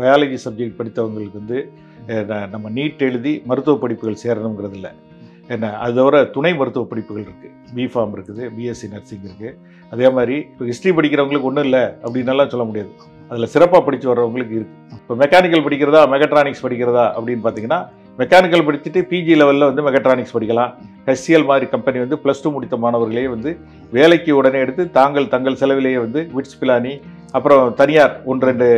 Biology subject படித்தவங்களுக்கு வந்து நம்ம NEET எழுதி மருத்துவ படிப்புகள் சேரணுங்கிறது இல்லை. என்ன அது தவிர துணை மருத்துவ படிப்புகள் இருக்குது, பிஃபார்ம் இருக்குது, பிஎஸ்சி நர்சிங் இருக்குது. அதே மாதிரி இப்போ ஹிஸ்ட்ரி படிக்கிறவங்களுக்கு ஒன்றும் இல்லை அப்படின்னாலாம் சொல்ல முடியாது, அதில் சிறப்பாக படித்து வர்றவங்களுக்கு இருக்குது. இப்போ மெக்கானிக்கல் படிக்கிறதா மெக்கட்ரானிக்ஸ் படிக்கிறதா அப்படின்னு பார்த்தீங்கன்னா, மெக்கானிக்கல் படிச்சுட்டு பிஜி லெவலில் வந்து மெக்கட்ரானிக்ஸ் படிக்கலாம். ஹெச்சிஎல் மாதிரி கம்பெனி வந்து +2 முடித்த மாணவர்களே வந்து வேலைக்கு உடனே எடுத்து தங்கள் செலவிலேயே வந்து விட்ஸ் பிலானி அப்புறம் தனியார் 1-2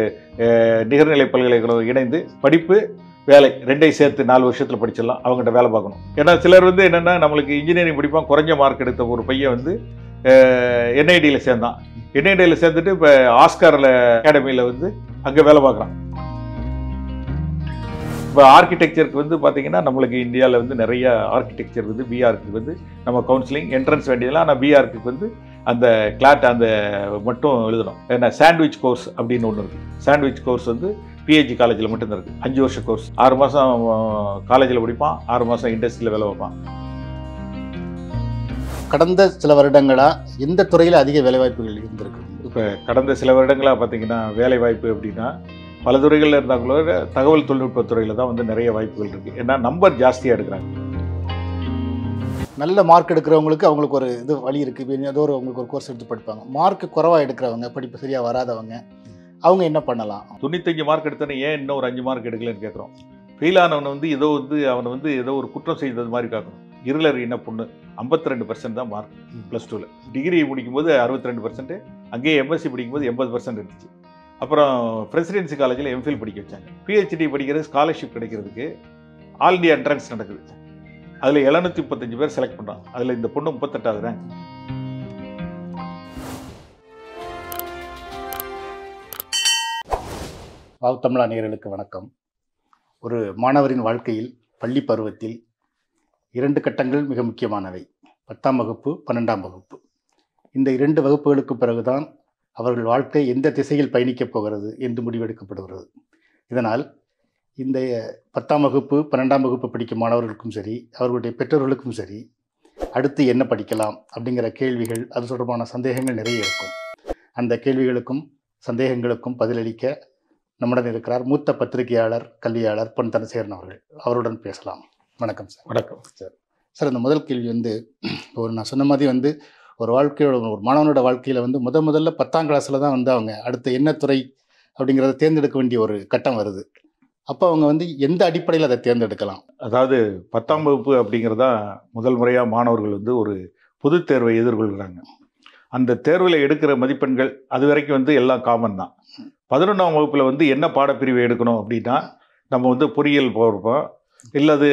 நிகர்நிலை பல்கலைக்கழகம் இணைந்து படிப்பு வேலை 2 சேர்த்து 4 வருஷத்தில் படிச்சிடலாம். அவங்ககிட்ட வேலை பார்க்கணும். ஏன்னா சிலர் வந்து என்னென்னா, நம்மளுக்கு இன்ஜினியரிங் படிப்பான், குறைஞ்ச மார்க் எடுத்த ஒரு பையன் வந்து என்ஐடியில் சேர்ந்தான். என்ஐடியில் சேர்ந்துட்டு இப்போ ஆஸ்காரில் அகாடமியில் வந்து அங்கே வேலை பார்க்குறான். இப்போ ஆர்கிடெக்சருக்கு வந்து பார்த்திங்கன்னா, நம்மளுக்கு இந்தியாவில் வந்து நிறைய ஆர்கிடெக்சர் வந்து பிஆர்க்கு வந்து நம்ம கவுன்சிலிங் என்ட்ரன்ஸ் வேண்டியதெல்லாம், ஆனால் பிஆர்க்கு வந்து அந்த கிளாட் அந்த மட்டும் எழுதணும். ஏன்னா சாண்ட்விச் கோர்ஸ் அப்படின்னு ஒன்று இருக்குது. சாண்ட்விச் கோர்ஸ் வந்து பிஹெச்டி காலேஜில் மட்டும்தான் இருக்குது. 5 வருஷ கோர்ஸ், 6 மாதம் காலேஜில் படிப்பான், 6 மாதம் இண்டஸ்ட்ரியில் வேலை வைப்பான். கடந்த சில வருடங்களாக எந்த துறையில் அதிக வேலைவாய்ப்புகள் இருந்திருக்கு? இப்போ கடந்த சில வருடங்களாக பார்த்திங்கன்னா, வேலைவாய்ப்பு அப்படின்னா பல துறைகளில் இருந்தாங்களோட தகவல் தொழில்நுட்பத்துறையில் தான் வந்து நிறைய வாய்ப்புகள் இருக்குது. ஏன்னா நம்பர் ஜாஸ்தியாக எடுக்கிறாங்க. நல்ல மார்க் எடுக்கிறவங்களுக்கு அவங்களுக்கு ஒரு இது வழி இருக்குது, ஏதோ ஒரு அவங்களுக்கு ஒரு கோர்ஸ் எடுத்து படிப்பாங்க. மார்க் குறைவாக எடுக்கிறவங்க, படிப்பு சரியாக வராதவங்க, அவங்க என்ன பண்ணலாம்? 95 மார்க் எடுத்தோன்னே ஏன் இன்னும் ஒரு 5 மார்க் எடுக்கலன்னு கேட்குறோம். ஃபெயில் ஆனவனை வந்து ஏதோ வந்து அவனை வந்து ஏதோ ஒரு குற்றம் செய்தது மாதிரி காக்கணும். இருளர் என்ன பொண்ணு 52% தான் மார்க் +2வில். டிகிரி முடிக்கும்போது 62%, அங்கேயே எம்எஸ்சி படிக்கும்போது 80% இருந்துச்சு. அப்புறம் பிரசிடென்சி காலேஜில் எம்ஃபில் படிக்க வச்சாங்க. பிஹெச்டி படிக்கிறது ஸ்காலர்ஷிப் கிடைக்கிறதுக்கு ஆல் இண்டியா என்ட்ரன்ஸ் நடக்குது. அதில் 735 பேர் செலக்ட் பண்ணுறாங்க. அதில் இந்த பொண்ணு 38வது ரேங்க். வாவ் தமிழா நேயர்களுக்கு வணக்கம். ஒரு மாணவரின் வாழ்க்கையில் பள்ளி பருவத்தில் 2 கட்டங்கள் மிக முக்கியமானவை. 10ஆம் வகுப்பு, 12ஆம் வகுப்பு. இந்த 2 வகுப்புகளுக்கு பிறகுதான் அவர்கள் வாழ்க்கை எந்த திசையில் பயணிக்கப் போகிறது என்று முடிவெடுக்கப்படுகிறது. இதனால் இந்த 10ஆம் வகுப்பு 12ஆம் வகுப்பு படிக்கும் மாணவர்களுக்கும் சரி, அவர்களுடைய பெற்றோர்களுக்கும் சரி, அடுத்து என்ன படிக்கலாம் அப்படிங்கிற கேள்விகள், அது தொடர்பான சந்தேகங்கள் நிறைய இருக்கும். அந்த கேள்விகளுக்கும் சந்தேகங்களுக்கும் பதிலளிக்க நம்முடன் இருக்கிறார் மூத்த பத்திரிகையாளர் கல்வியாளர் பொன் தனசேகரன் அவர்கள். அவருடன் பேசலாம். வணக்கம் சார். வணக்கம் சார். சார், இந்த முதல் கேள்வி வந்து, இப்போ நான் சொன்ன மாதிரி வந்து ஒரு வாழ்க்கையோட ஒரு மாணவனோட வாழ்க்கையில் வந்து முதல்ல 10ஆம் கிளாஸில் தான் வந்து அவங்க அடுத்து என்ன துறை அப்படிங்கிறத தேர்ந்தெடுக்க வேண்டிய ஒரு கட்டம் வருது. அப்போ அவங்க வந்து எந்த அடிப்படையில் அதை தேர்ந்தெடுக்கலாம்? அதாவது 10ஆம் வகுப்பு அப்படிங்கிறதா முதல் முறையாக மாணவர்கள் வந்து ஒரு பொது தேர்வை எதிர்கொள்கிறாங்க. அந்த தேர்வில் எடுக்கிற மதிப்பெண்கள் அது வரைக்கும் வந்து எல்லாம் காமன் தான். 11ஆம் வகுப்பில் வந்து என்ன பாடப்பிரிவை எடுக்கணும் அப்படின்னா, நம்ம வந்து பொறியியல் போகிறோமா, இல்லது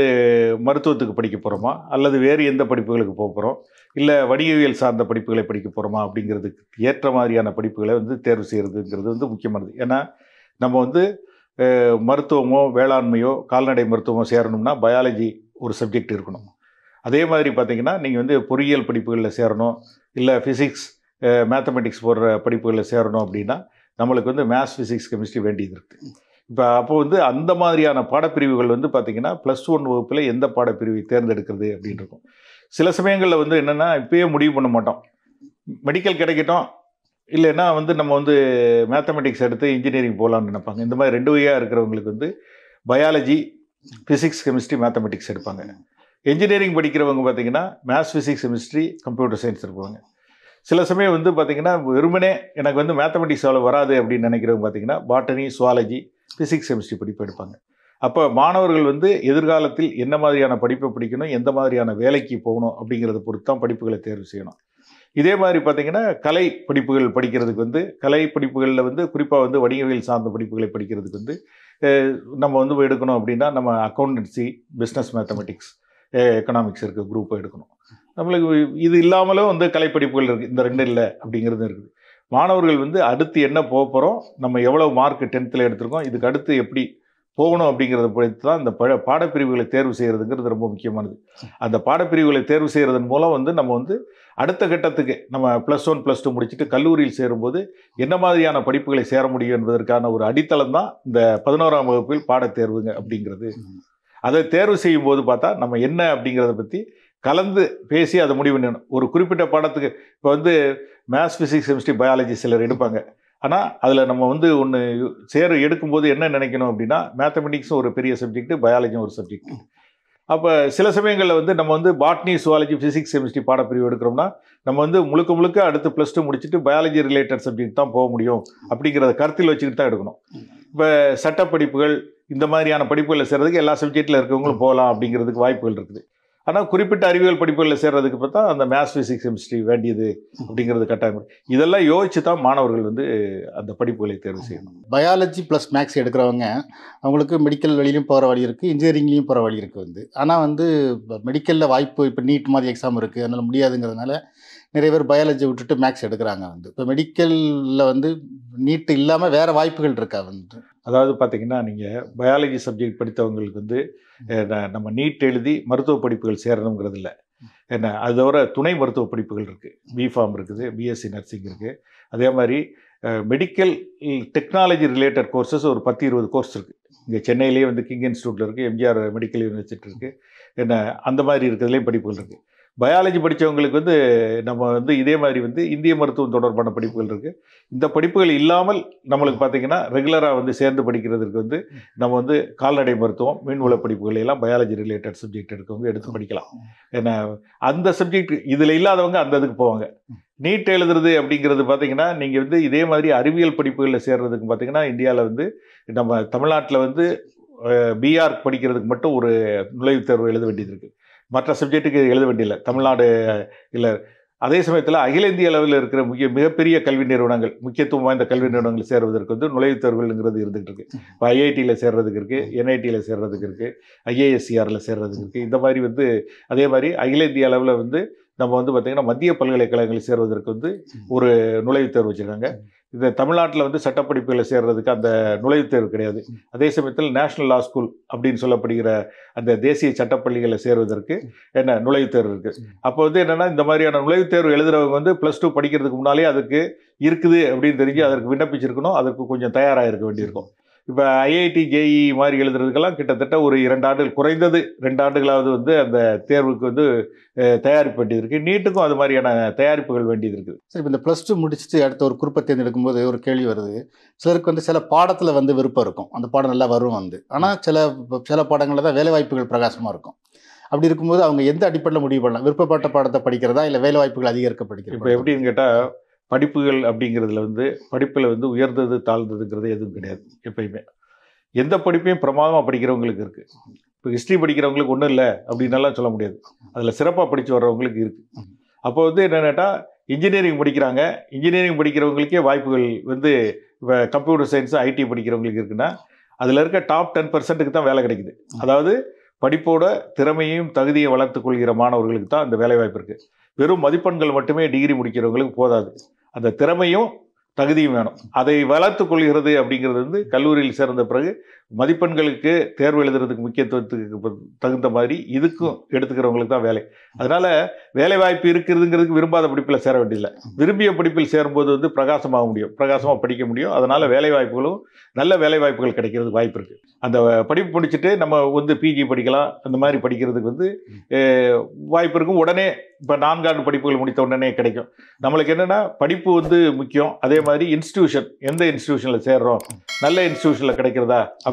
மருத்துவத்துக்கு படிக்க போகிறோமா, அல்லது வேறு எந்த படிப்புகளுக்கு போகிறோம், இல்லை வணிகவியல் சார்ந்த படிப்புகளை படிக்க போகிறோமா அப்படிங்கிறதுக்கு ஏற்ற மாதிரியான படிப்புகளை வந்து தேர்வு செய்கிறதுங்கிறது வந்து முக்கியமானது. ஏன்னா நம்ம வந்து மருத்துவமோ வேளாண்மையோ கால்நடை மருத்துவமோ சேரணும்னா பயாலஜி ஒரு சப்ஜெக்ட் இருக்கணும். அதே மாதிரி பார்த்திங்கன்னா, நீங்கள் வந்து பொறியியல் படிப்புகளில் சேரணும், இல்லை ஃபிசிக்ஸ் மேத்தமெட்டிக்ஸ் போடுற படிப்புகளில் சேரணும் அப்படின்னா நம்மளுக்கு வந்து மேத்ஸ் ஃபிசிக்ஸ் கெமிஸ்ட்ரி வேண்டியது இருக்குது. இப்போ அப்போ வந்து அந்த மாதிரியான பாடப்பிரிவுகள் வந்து பார்த்திங்கன்னா +1 வகுப்பில் எந்த பாடப்பிரிவை தேர்ந்தெடுக்கிறது அப்படின்னு இருக்கும். சில சமயங்களில் வந்து என்னென்னா, இப்போயே முடிவு பண்ண மாட்டோம். மெடிக்கல் கிடைக்கட்டும், இல்லைன்னா வந்து நம்ம வந்து மேத்தமெட்டிக்ஸ் எடுத்து இன்ஜினியரிங் போகலான்னு நினைப்பாங்க. இந்த மாதிரி 2 வகையாக இருக்கிறவங்களுக்கு வந்து பயாலஜி ஃபிசிக்ஸ் கெமிஸ்ட்ரி மேத்தமெட்டிக்ஸ் எடுப்பாங்க. இன்ஜினியரிங் படிக்கிறவங்க பார்த்திங்கன்னா maths physics chemistry computer science எடுப்பாங்க. சில சமயம் வந்து பார்த்திங்கன்னா, வெறுமனே எனக்கு வந்து மேத்தமெட்டிக்ஸ் அவ்வளோ வராது அப்படின்னு நினைக்கிறவங்க பார்த்திங்கன்னா பாட்டனி சுவாலஜி ஃபிசிக்ஸ் கெமிஸ்ட்ரி படிப்பு எடுப்பாங்க. அப்போ மாணவர்கள் வந்து எதிர்காலத்தில் என்ன மாதிரியான படிப்பை படிக்கணும், எந்த மாதிரியான வேலைக்கு போகணும் அப்படிங்கிறத பொறுத்து தான் படிப்புகளை தேர்வு செய்யணும். இதே மாதிரி பார்த்திங்கன்னா, கலை படிப்புகள் படிக்கிறதுக்கு வந்து கலை படிப்புகளில் வந்து குறிப்பாக வந்து வணிகவியல் சார்ந்த படிப்புகளை படிக்கிறதுக்கு வந்து நம்ம வந்து எடுக்கணும் அப்படின்னா நம்ம அக்கௌண்டன்சி பிஸ்னஸ் மேத்தமெட்டிக்ஸ் எக்கனாமிக்ஸ் இருக்குது குரூப்பை எடுக்கணும். நம்மளுக்கு இது இல்லாமலும் வந்து கலைப்படிப்புகள் இருக்குது. இந்த 2 இல்லை அப்படிங்கிறது இருக்குது. மாணவர்கள் வந்து அடுத்து என்ன போகிறோம், நம்ம எவ்வளோ மார்க் 10th எடுத்திருக்கோம், இதுக்கு அடுத்து எப்படி போகணும் அப்படிங்கிறத பொறுத்து தான் இந்த பாடப்பிரிவுகளை தேர்வு செய்கிறதுங்கிறது ரொம்ப முக்கியமானது. அந்த பாடப்பிரிவுகளை தேர்வு செய்கிறதன் மூலம் வந்து நம்ம வந்து அடுத்த கட்டத்துக்கு நம்ம +1 +2 முடிச்சுட்டு கல்லூரியில் சேரும்போது என்ன மாதிரியான படிப்புகளை சேர முடியும் என்பதற்கான ஒரு அடித்தளம் தான் இந்த 11ஆம் வகுப்பில் பாடத்தேர்வுங்க அப்படிங்கிறது. அதை தேர்வு செய்யும் போது பார்த்தா நம்ம என்ன அப்படிங்கிறத பற்றி கலந்து பேசி அதை முடிவு பண்ணணும். ஒரு குறிப்பிட்ட பாடத்துக்கு இப்போ வந்து மேத்ஸ் ஃபிசிக்ஸ் கெமிஸ்ட்ரி பயாலஜி சிலர் எடுப்பாங்க. ஆனா அதுல நம்ம வந்து ஒன்னு சேர எடுக்கும்போது என்ன நினைக்கணும் அப்படினா மேத்தமெட்டிக்ஸ் ஒரு பெரிய சப்ஜெக்ட், பயாலஜி ஒரு சப்ஜெக்ட். அப்ப சில சமயங்கள்ல வந்து நம்ம வந்து பாட்னி, ஜூவாலஜி, பிசிக்ஸ், கெமிஸ்ட்ரி பாடப்பிரிவு எடுக்கறோம்னா நம்ம வந்து முழுக்க அடுத்து +2 முடிச்சிட்டு பயாலஜி ரிலேட்டட் சப்ஜெக்ட் தான் போக முடியும் அப்படிங்கறத கருத்தில் வச்சிட்டு தான் எடுக்கணும். இப்ப சட்ட படிப்புகள் இந்த மாதிரியான படிப்புகளை சேர்றதுக்கு எல்லா சப்ஜெக்ட்ல இருக்கவங்களும் போகலாம் அப்படிங்கிறதுக்கு வாய்ப்புகள் இருக்குது. ஆனா குறிப்பிட்ட அறிவியல் படிப்புகளை சேர்றதுக்கு பார்த்தா அந்த மேத்ஸ், பிசிக்ஸ், கெமிஸ்ட்ரி வேண்டியது அப்படிங்கிறது கட்டாயம். இதெல்லாம் யோசிச்சு தான் மாணவர்கள் வந்து அந்த படிப்புகளை தேர்வு செய்யணும். பயாலஜி ப்ளஸ் மேக்ஸ் எடுக்கிறவங்க அவங்களுக்கு மெடிக்கல் வழியிலையும் போகிற வழி இருக்குது, இன்ஜினியரிங்லேயும் போகிற வழி இருக்குது வந்து. ஆனால் வந்து மெடிக்கலில் வாய்ப்பு இப்போ நீட் மாதிரி எக்ஸாம் இருக்குது, அதனால் முடியாதுங்கிறதுனால நிறைய பேர் பயாலஜி விட்டுட்டு மேக்ஸ் எடுக்கிறாங்க வந்து. இப்போ மெடிக்கலில் வந்து நீட்டு இல்லாமல் வேறு வாய்ப்புகள் இருக்கா வந்து? அதாவது பார்த்தீங்கன்னா நீங்கள் பயாலஜி சப்ஜெக்ட் படித்தவங்களுக்கு வந்து நம்ம நீட் எழுதி மருத்துவ படிப்புகள் சேரணுங்கிறது இல்லை. என்ன அது தவிர துணை மருத்துவ படிப்புகள் இருக்குது, பிஃபார்ம் இருக்குது, பிஎஸ்சி நர்சிங் இருக்குது. அதே மாதிரி மெடிக்கல் டெக்னாலஜி ரிலேட்டட் கோர்ஸஸ் ஒரு 10-20 கோர்ஸ் இருக்குது. இங்கே சென்னையிலேயே வந்து கிங் இன்ஸ்டியூட்டில் இருக்குது, எம்ஜிஆர் மெடிக்கல் யூனிவர்சிட்டி இருக்குது. என்ன அந்த மாதிரி இருக்கிறதுலேயும் படிப்புகள் இருக்குது. பயாலஜி படித்தவங்களுக்கு வந்து நம்ம வந்து இதே மாதிரி வந்து இந்திய மருத்துவம் தொடர்பான படிப்புகள் இருக்குது. இந்த படிப்புகள் இல்லாமல் நம்மளுக்கு பார்த்திங்கன்னா ரெகுலராக வந்து சேர்ந்து படிக்கிறதுக்கு வந்து நம்ம வந்து கால்நடை மருத்துவம், மீன்வள படிப்புகள் எல்லாம் பயாலஜி ரிலேட்டட் சப்ஜெக்ட் எடுக்கவங்க எடுத்து படிக்கலாம். ஏன்னா அந்த சப்ஜெக்ட் இதில் இல்லாதவங்க அந்த இதுக்கு போவாங்க. நீட் எழுதுறது அப்படிங்கிறது பார்த்திங்கன்னா நீங்கள் வந்து இதே மாதிரி அறிவியல் படிப்புகளில் சேர்கிறதுக்கு பார்த்திங்கன்னா இந்தியாவில் வந்து நம்ம தமிழ்நாட்டில் வந்து பிஆர் படிக்கிறதுக்கு மட்டும் ஒரு நுழைவுத் தேர்வு எழுத வேண்டியது இருக்குது. மற்ற சப்ஜெக்ட்டுக்கு எழுத வேண்டியில்லை தமிழ்நாடு இல்லை. அதே சமயத்தில் அகில இந்திய அளவில் இருக்கிற மிகப்பெரிய கல்வி நிறுவனங்கள், முக்கியத்துவம் வாய்ந்த கல்வி நிறுவனங்கள் சேர்வதற்கு வந்து நுழைவுத் தேர்வுகள்ங்கிறது இருந்துகிட்டு இருக்குது. இப்போ ஐஐடியில் சேர்கிறதுக்கு இருக்குது, என்ஐடியில் சேர்கிறதுக்கு இருக்குது, ஐஏஎஸ்சிஆரில் சேர்கிறதுக்கு இருக்குது. இந்த மாதிரி வந்து அதே மாதிரி அகில இந்திய அளவில் வந்து நம்ம வந்து பார்த்திங்கன்னா மத்திய பல்கலைக்கழகங்களில் சேர்வதற்கு வந்து ஒரு நுழைவுத் தேர்வு வச்சுருக்காங்க. இந்த தமிழ்நாட்டில் வந்து சட்டப்படிப்புகளை சேர்கிறதுக்கு அந்த நுழைவுத் தேர்வு கிடையாது. அதே சமயத்தில் நேஷ்னல் லா ஸ்கூல் அப்படின்னு சொல்லப்படுகிற அந்த தேசிய சட்டப்பள்ளிகளை சேர்வதற்கு என்ன நுழைவுத் தேர்வு இருக்குது. அப்போ வந்து என்னென்னா இந்த மாதிரியான நுழைவுத் தேர்வு எழுதுகிறவங்க வந்து +2 படிக்கிறதுக்கு முன்னாலே அதுக்கு இருக்குது அப்படின்னு தெரிஞ்சு அதற்கு விண்ணப்பிச்சிருக்கணும், அதற்கு கொஞ்சம் தயாராக இருக்க வேண்டியிருக்கும். இப்போ ஐஐடி, ஜேஇ மாதிரி எழுதுறதுக்கெல்லாம் கிட்டத்தட்ட ஒரு 2 ஆண்டுகள், குறைந்தது 2 ஆண்டுகளாவது வந்து அந்த தேர்வுக்கு வந்து தயாரிப்பு வேண்டியது இருக்குது. நீட்டுக்கும் அது மாதிரியான தயாரிப்புகள் வேண்டியது இருக்குது. சரி, இப்போ இந்த +2 முடிச்சுட்டு அடுத்த ஒரு குறிப்பை தேர்ந்தெடுக்கும்போது ஒரு கேள்வி வருது. சிலருக்கு வந்து சில பாடத்தில் வந்து விருப்பம் இருக்கும், அந்த பாடம் நல்லா வரும் வந்து. ஆனால் சில பாடங்களில் தான் வேலைவாய்ப்புகள் பிரகாசமாக இருக்கும். அப்படி இருக்கும்போது அவங்க எந்த அடிப்படையில் முடிவு பண்ணலாம்? விருப்பப்பட்ட பாடத்தை படிக்கிறதா இல்லை வேலைவாய்ப்புகள் அதிகரிக்க படிக்கிறதா? இப்போ எப்படின்னு கேட்டால் படிப்புகள் அப்படிங்கிறதுல வந்து படிப்பில் வந்து உயர்ந்தது தாழ்ந்ததுங்கிறது எதுவும் கிடையாது. எப்பயுமே எந்த படிப்பையும் பிரமாதமாக படிக்கிறவங்களுக்கு இருக்குது. இப்போ ஹிஸ்ட்ரி படிக்கிறவங்களுக்கு ஒன்றும் இல்லை அப்படின்னாலாம் சொல்ல முடியாது. அதில் சிறப்பாக படித்து வர்றவங்களுக்கு இருக்குது. அப்போ வந்து என்னென்னா இன்ஜினியரிங் படிக்கிறாங்க, இன்ஜினியரிங் படிக்கிறவங்களுக்கே வாய்ப்புகள் வந்து இப்போ கம்ப்யூட்டர் சயின்ஸ், ஐடி படிக்கிறவங்களுக்கு இருக்குன்னா அதில் இருக்க டாப் 10% தான் வேலை கிடைக்குது. அதாவது படிப்போட திறமையையும் தகுதியை வளர்த்துக்கொள்கிற மாணவர்களுக்கு தான் அந்த வேலைவாய்ப்பு இருக்குது. வெறும் மதிப்பெண்கள் மட்டுமே டிகிரி முடிக்கிறவங்களுக்கு போதாது, அந்த திறமையும் தகுதியும் வேணும். அதை வளர்த்து கொள்கிறது அப்படிங்கிறது வந்து கல்லூரியில் சேர்ந்த பிறகு மதிப்பெண்களுக்கு தேர்வு எழுதுறதுக்கு முக்கியத்துவத்துக்கு தகுந்த மாதிரி இதுக்கும் எடுத்துக்கிறவங்களுக்கு தான் வேலை. அதனால் வேலை வாய்ப்பு இருக்கிறதுங்கிறதுக்கு விரும்பாத படிப்பில் சேர வேண்டியதில்லை. விரும்பிய படிப்பில் சேரும்போது வந்து பிரகாசமாக முடியும், பிரகாசமாக படிக்க முடியும். அதனால் வேலை வாய்ப்புகளும் நல்ல வேலை வாய்ப்புகள் கிடைக்கிறதுக்கு வாய்ப்பு இருக்குது. அந்த படிப்பு முடிச்சுட்டு நம்ம வந்து பிஜி படிக்கலாம், அந்த மாதிரி படிக்கிறதுக்கு வந்து வாய்ப்பு இருக்கும். உடனே இப்போ 4 ஆண்டு படிப்புகள் முடித்த உடனே கிடைக்கும். நம்மளுக்கு என்னென்னா படிப்பு வந்து முக்கியம், அதே மாதிரி இன்ஸ்டியூஷன், எந்த இன்ஸ்டியூஷனில் சேர்றோம், நல்ல இன்ஸ்டியூஷனில் கிடைக்கிறதா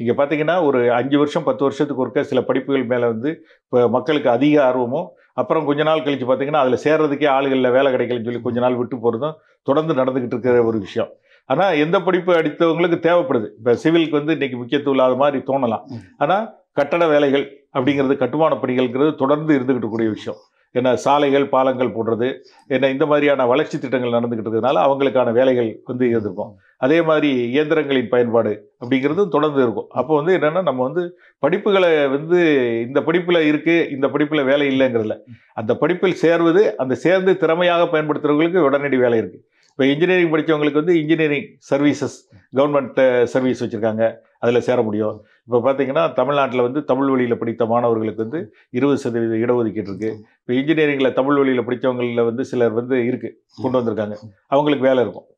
நீங்கள் பார்த்திங்கன்னா ஒரு 5 வருஷம் 10 வருஷத்துக்கு ஒருக்க சில படிப்புகள் மேலே வந்து இப்போ மக்களுக்கு அதிக ஆர்வமும், அப்புறம் கொஞ்ச நாள் கழித்து பார்த்திங்கன்னா அதில் சேர்கிறதுக்கே ஆளுகளில் வேலை கிடைக்கலன்னு சொல்லி கொஞ்ச நாள் விட்டு போகிறதும் தொடர்ந்து நடந்துக்கிட்டு இருக்கிற ஒரு விஷயம். ஆனால் எந்த படிப்பு அடித்தவங்களுக்கு தேவைப்படுது. இப்போ சிவிலுக்கு வந்து இன்றைக்கி முக்கியத்துவம் இல்லாத மாதிரி தோணலாம், ஆனால் கட்டட வேலைகள் அப்படிங்கிறது, கட்டுமான பணிகள்ங்கிறது தொடர்ந்து இருந்துக்கிட்டு கூடிய விஷயம். ஏன்னா சாலைகள், பாலங்கள் போடுறது, ஏன்னா இந்த மாதிரியான வளர்ச்சி திட்டங்கள் நடந்துக்கிட்டு இருக்கிறதுனால அவங்களுக்கான வேலைகள் வந்து இருந்திருக்கும். அதே மாதிரி இயந்திரங்களின் பயன்பாடு அப்படிங்கிறது தொடர்ந்து இருக்கும். அப்போ வந்து என்னென்னா நம்ம வந்து படிப்புகளை வந்து இந்த படிப்பில் இருக்குது, இந்த படிப்பில் வேலை இல்லைங்கிறதுல அந்த படிப்பில் சேர்வது, அந்த சேர்ந்து திறமையாக பயன்படுத்துகிறவங்களுக்கு உடனடி வேலை இருக்குது. இப்போ இன்ஜினியரிங் படித்தவங்களுக்கு வந்து இன்ஜினியரிங் சர்வீசஸ் கவர்மெண்ட் சர்வீஸ் வச்சுருக்காங்க, அதில் சேர முடியும். இப்போ பார்த்திங்கன்னா தமிழ்நாட்டில் வந்து தமிழ் வழியில் படித்த மாணவர்களுக்கு வந்து 20% இடஒதுக்கீடு இருக்குது. இப்போ இன்ஜினியரிங்கில் தமிழ் வழியில் படித்தவங்களில் வந்து சிலர் வந்து இருக்குது, கொண்டு வந்திருக்காங்க, அவங்களுக்கு வேலை இருக்கும்.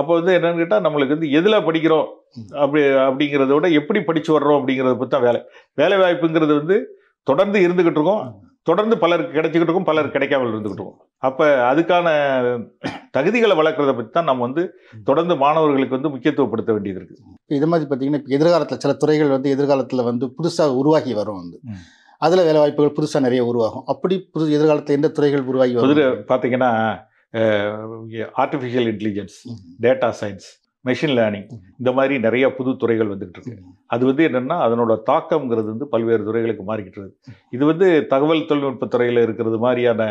அப்போ வந்து என்னென்னு கேட்டால் நம்மளுக்கு வந்து எதில் படிக்கிறோம் அப்படிங்கிறத விட எப்படி படித்து வர்றோம் அப்படிங்கிறத பற்றி தான் வேலை. வேலை வாய்ப்புங்கிறது வந்து தொடர்ந்து இருந்துக்கிட்டு இருக்கோம், தொடர்ந்து பலருக்கு கிடைச்சிக்கிட்டு இருக்கும், பலருக்கு கிடைக்காமல் இருந்துக்கிட்டு இருக்கும். அப்போ அதுக்கான தகுதிகளை வளர்க்குறத பற்றி தான் நம்ம வந்து தொடர்ந்து மாணவர்களுக்கு வந்து முக்கியத்துவப்படுத்த வேண்டியது இருக்குது. இப்போ இது மாதிரி பார்த்திங்கன்னா இப்போ எதிர்காலத்தில் சில துறைகள் வந்து எதிர்காலத்தில் வந்து புதுசாக உருவாகி வரும், வந்து அதில் வேலை வாய்ப்புகள் புதுசாக நிறைய உருவாகும். அப்படி புது எதிர்காலத்தில் எந்த துறைகள் உருவாகி வரும் பார்த்திங்கன்னா artificial intelligence, data science, machine learning, இந்த மாதிரி நிறையா புது துறைகள் வந்துகிட்டு இருக்கு. அது வந்து என்னென்னா அதனோட தாக்கம்ங்கிறது வந்து பல்வேறு துறைகளுக்கு மாறிக்கிட்டு இருக்குது. இது வந்து தகவல் தொழில்நுட்பத்துறையில் இருக்கிறது மாதிரியான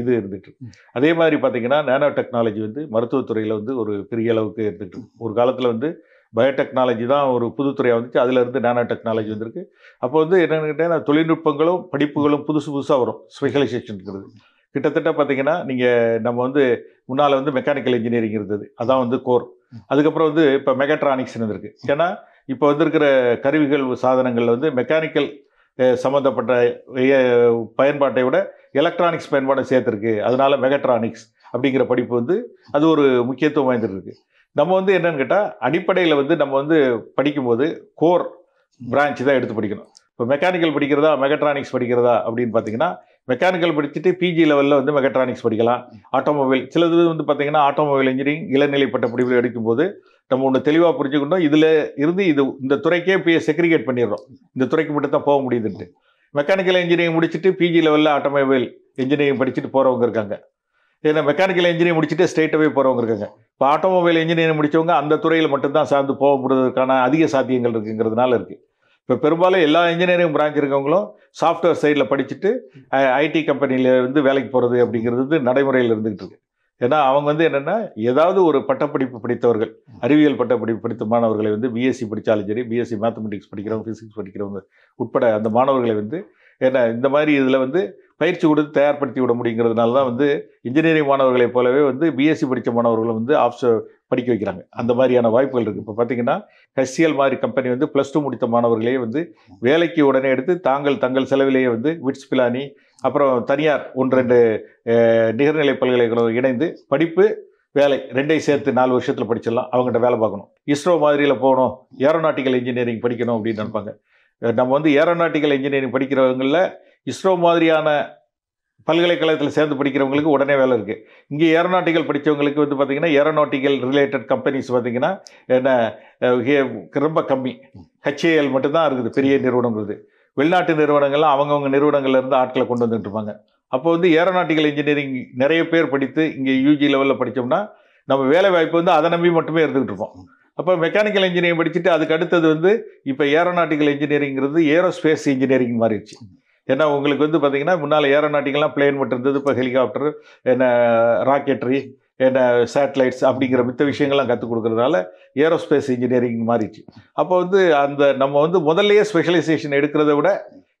இது இருந்துகிட்டு இருக்கு. அதே மாதிரி பார்த்திங்கன்னா நேனோ டெக்னாலஜி வந்து மருத்துவத்துறையில் வந்து ஒரு பெரிய அளவுக்கு இருந்துகிட்டு இருக்கு. ஒரு காலத்தில் வந்து பயோடெக்னாலஜி தான் ஒரு புதுத்துறையாக வந்துச்சு, அதிலிருந்து நேனோ டெக்னாலஜி வந்திருக்கு. அப்போ வந்து என்னென்னு கேட்டால் தொழில்நுட்பங்களும் படிப்புகளும் புதுசு புதுசாக வரும். ஸ்பெஷலைசேஷன் இருக்கிறது கிட்டத்தட்ட பார்த்திங்கன்னா நீங்கள் நம்ம வந்து முன்னால் வந்து மெக்கானிக்கல் இன்ஜினியரிங் இருந்தது, அதான் வந்து கோர். அதுக்கப்புறம் வந்து இப்போ மெகாட்ரானிக்ஸ் இருந்திருக்கு. ஏன்னா இப்போ வந்திருக்கிற கருவிகள் சாதனங்கள் வந்து மெக்கானிக்கல் சம்மந்தப்பட்ட பயன்பாட்டை விட எலக்ட்ரானிக்ஸ் பயன்பாடு சேர்த்துருக்கு. அதனால மெகாட்ரானிக்ஸ் அப்படிங்கிற படிப்பு வந்து அது ஒரு முக்கியத்துவம் வாய்ந்துருக்கு. நம்ம வந்து என்னென்னு கேட்டால் அடிப்படையில் வந்து நம்ம வந்து படிக்கும்போது கோர் பிரான்ச் தான் எடுத்து படிக்கணும். இப்போ மெக்கானிக்கல் படிக்கிறதா மெகாட்ரானிக்ஸ் படிக்கிறதா அப்படின்னு பார்த்திங்கன்னா மெக்கானிக்கல் படிச்சுட்டு பிஜி லெவலில் வந்து மெக்காட்ரானிக்ஸ் படிக்கலாம். ஆட்டோமொபைல் சிலது வந்து பார்த்திங்கன்னா ஆட்டோமொபைல் இன்ஜினியரிங் இளநிலை பட்ட படிப்பில் எடுக்கும்போது நம்ம ஒன்று தெளிவாக புரிஞ்சுக்கணும், இதில் இருந்து இது இந்த துறைக்கே போய் செக்ரிகேட் பண்ணிடுறோம், இந்த துறைக்கு மட்டும் தான் போக முடியுதுன்ட்டு. மெக்கானிக்கல் இன்ஜினியரிங் முடிச்சுட்டு பிஜி லெவலில் ஆட்டோமொபைல் இன்ஜினியரிங் படிச்சுட்டு போகிறவங்க இருக்காங்க. ஏன்னா மெக்கானிக்கல் இன்ஜினியரிங் முடிச்சுட்டு ஸ்ட்ரெயிட்டாகவே போகிறவங்க இருக்காங்க. இப்போ ஆட்டோமொபைல் இன்ஜினியரிங் முடித்தவங்க அந்த துறையில் மட்டும்தான் சார்ந்து போக முடியறதுக்கான அதிக சாத்தியங்கள் இருக்குங்கிறதுனால இருக்குது. இப்போ பெரும்பாலும் எல்லா இன்ஜினியரிங் பிரான்ச் இருக்கவங்களும் சாஃப்ட்வேர் சைடில் படிச்சுட்டு ஐடி கம்பெனியில் வந்து வேலைக்கு போகிறது அப்படிங்கிறது வந்து நடைமுறையில் இருந்துகிட்டு இருக்கு. ஏன்னா அவங்க வந்து என்னென்னா ஏதாவது ஒரு பட்டப்படிப்பு படித்தவர்கள், அறிவியல் பட்டப்படிப்பு படித்த மாணவர்களை வந்து பிஎஸ்சி படித்தாலும் சரி, பிஎஸ்சி மேத்தமெட்டிக்ஸ் படிக்கிறவங்க, ஃபிசிக்ஸ் படிக்கிறவங்க உட்பட அந்த மாணவர்களை வந்து ஏன்னா இந்த மாதிரி இதில் வந்து பயிற்சி கொடுத்து தயார்படுத்தி விட முடியுங்கிறதுனால தான் வந்து இன்ஜினியரிங் மாணவர்களைப் போலவே வந்து பிஎஸ்சி படித்த மாணவர்களை வந்து ஆப்ஷன் படிக்க வைக்கிறாங்க. அந்த மாதிரியான வாய்ப்புகள் இருக்குது. இப்போ பார்த்திங்கன்னா ஹெச்சிஎல் மாதிரி கம்பெனி வந்து ப்ளஸ் டூ முடித்த மாணவர்களே வந்து வேலைக்கு உடனே எடுத்து தங்கள் செலவிலேயே வந்து விட்ஸ் பிலானி அப்புறம் தனியார் 1-2 நிகர்நிலை பல்கலைக்கழகம் இணைந்து படிப்பு வேலை ரெண்டையும் சேர்த்து 4 வருஷத்தில் படிச்சிடலாம். அவங்கள்ட்ட வேலை பார்க்கணும். இஸ்ரோ மாதிரியில் போகணும், ஏரோநாட்டிக்கல் இன்ஜினியரிங் படிக்கணும் அப்படின்னு நினைப்பாங்க. நம்ம வந்து ஏரோநாட்டிக்கல் இன்ஜினியரிங் படிக்கிறவங்களில் இஸ்ரோ மாதிரியான பல்கலைக்கழகத்தில் சேர்ந்து படிக்கிறவங்களுக்கு உடனே வேலை இருக்குது. இங்கே ஏரோநாட்டிக்கல் படித்தவங்களுக்கு வந்து பார்த்திங்கன்னா ஏரோநாட்டிக்கல் ரிலேட்டட் கம்பெனிஸ் பார்த்திங்கன்னா என்ன ரொம்ப கம்மி, ஹெச்ஏஎல் மட்டும்தான் இருக்குது பெரிய நிறுவனங்கிறது. வெளிநாட்டு நிறுவனங்கள்லாம் அவங்கவுங்க நிறுவனங்கள்லேருந்து ஆட்களை கொண்டு வந்துட்டு இருப்பாங்க. அப்போ வந்து ஏரோநாட்டிக்கல் இன்ஜினியரிங் நிறைய பேர் படித்து இங்கே யூஜி லெவலில் படித்தோம்னா நம்ம வேலை வாய்ப்பு வந்து அதை நம்பி மட்டுமே இருந்துகிட்டு இருக்கோம். அப்போ மெக்கானிக்கல் இன்ஜினியரிங் படிச்சுட்டு அதுக்கு அடுத்தது வந்து இப்போ ஏரோநாட்டிக்கல் இன்ஜினியரிங்கிறது ஏரோஸ்பேஸ் இன்ஜினியரிங் மாறிடுச்சு. ஏன்னா உங்களுக்கு வந்து பார்த்திங்கன்னா முன்னால் ஏரோநாட்டிக்கெல்லாம் பிளேன் மட்டும் இருந்தது, இப்போ ஹெலிகாப்டர் என்ன ராக்கெட்ரி என்ன சேட்டலைட்ஸ் அப்படிங்கிற மித்த விஷயங்கள்லாம் கற்றுக் கொடுக்குறதுனால ஏரோஸ்பேஸ் இன்ஜினியரிங் மாறிடுச்சு. அப்போ வந்து அந்த நம்ம வந்து முதல்லையே ஸ்பெஷலைசேஷன் எடுக்கிறத விட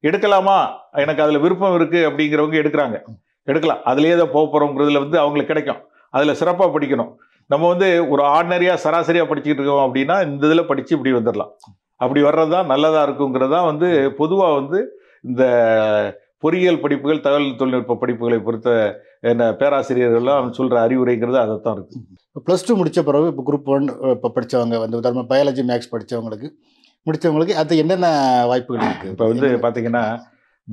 எடுக்கலாமா எனக்கு அதில் விருப்பம் இருக்குது அப்படிங்கிறவங்க எடுக்கிறாங்க, எடுக்கலாம், அதிலே தான் போக போகிறோங்கிறதுல வந்து அவங்களுக்கு கிடைக்கும், அதில் சிறப்பாக படிக்கணும். நம்ம வந்து ஒரு ஆர்டினரியாக சராசரியாக படிச்சுக்கிட்டு இருக்கோம் அப்படின்னா இந்த இதில் படித்து இப்படி வந்துடலாம், அப்படி வர்றது தான் நல்லதாக இருக்குங்கிறது தான் வந்து பொதுவாக வந்து இந்த பொறியியல் படிப்புகள் தகவல் தொழில்நுட்ப படிப்புகளை பொறுத்த என்ன பேராசிரியர்கள்லாம் சொல்கிற அறிவுரைங்கிறது அதை தான் இருக்குது. இப்போ ப்ளஸ் டூ முடித்த பிறகு இப்போ குரூப் 1 இப்போ படித்தவங்க வந்து உதாரணமாக பயாலஜி மேக்ஸ் முடித்தவங்களுக்கு அது என்னென்ன வாய்ப்புகள் இருக்குது? இப்போ வந்து பார்த்திங்கன்னா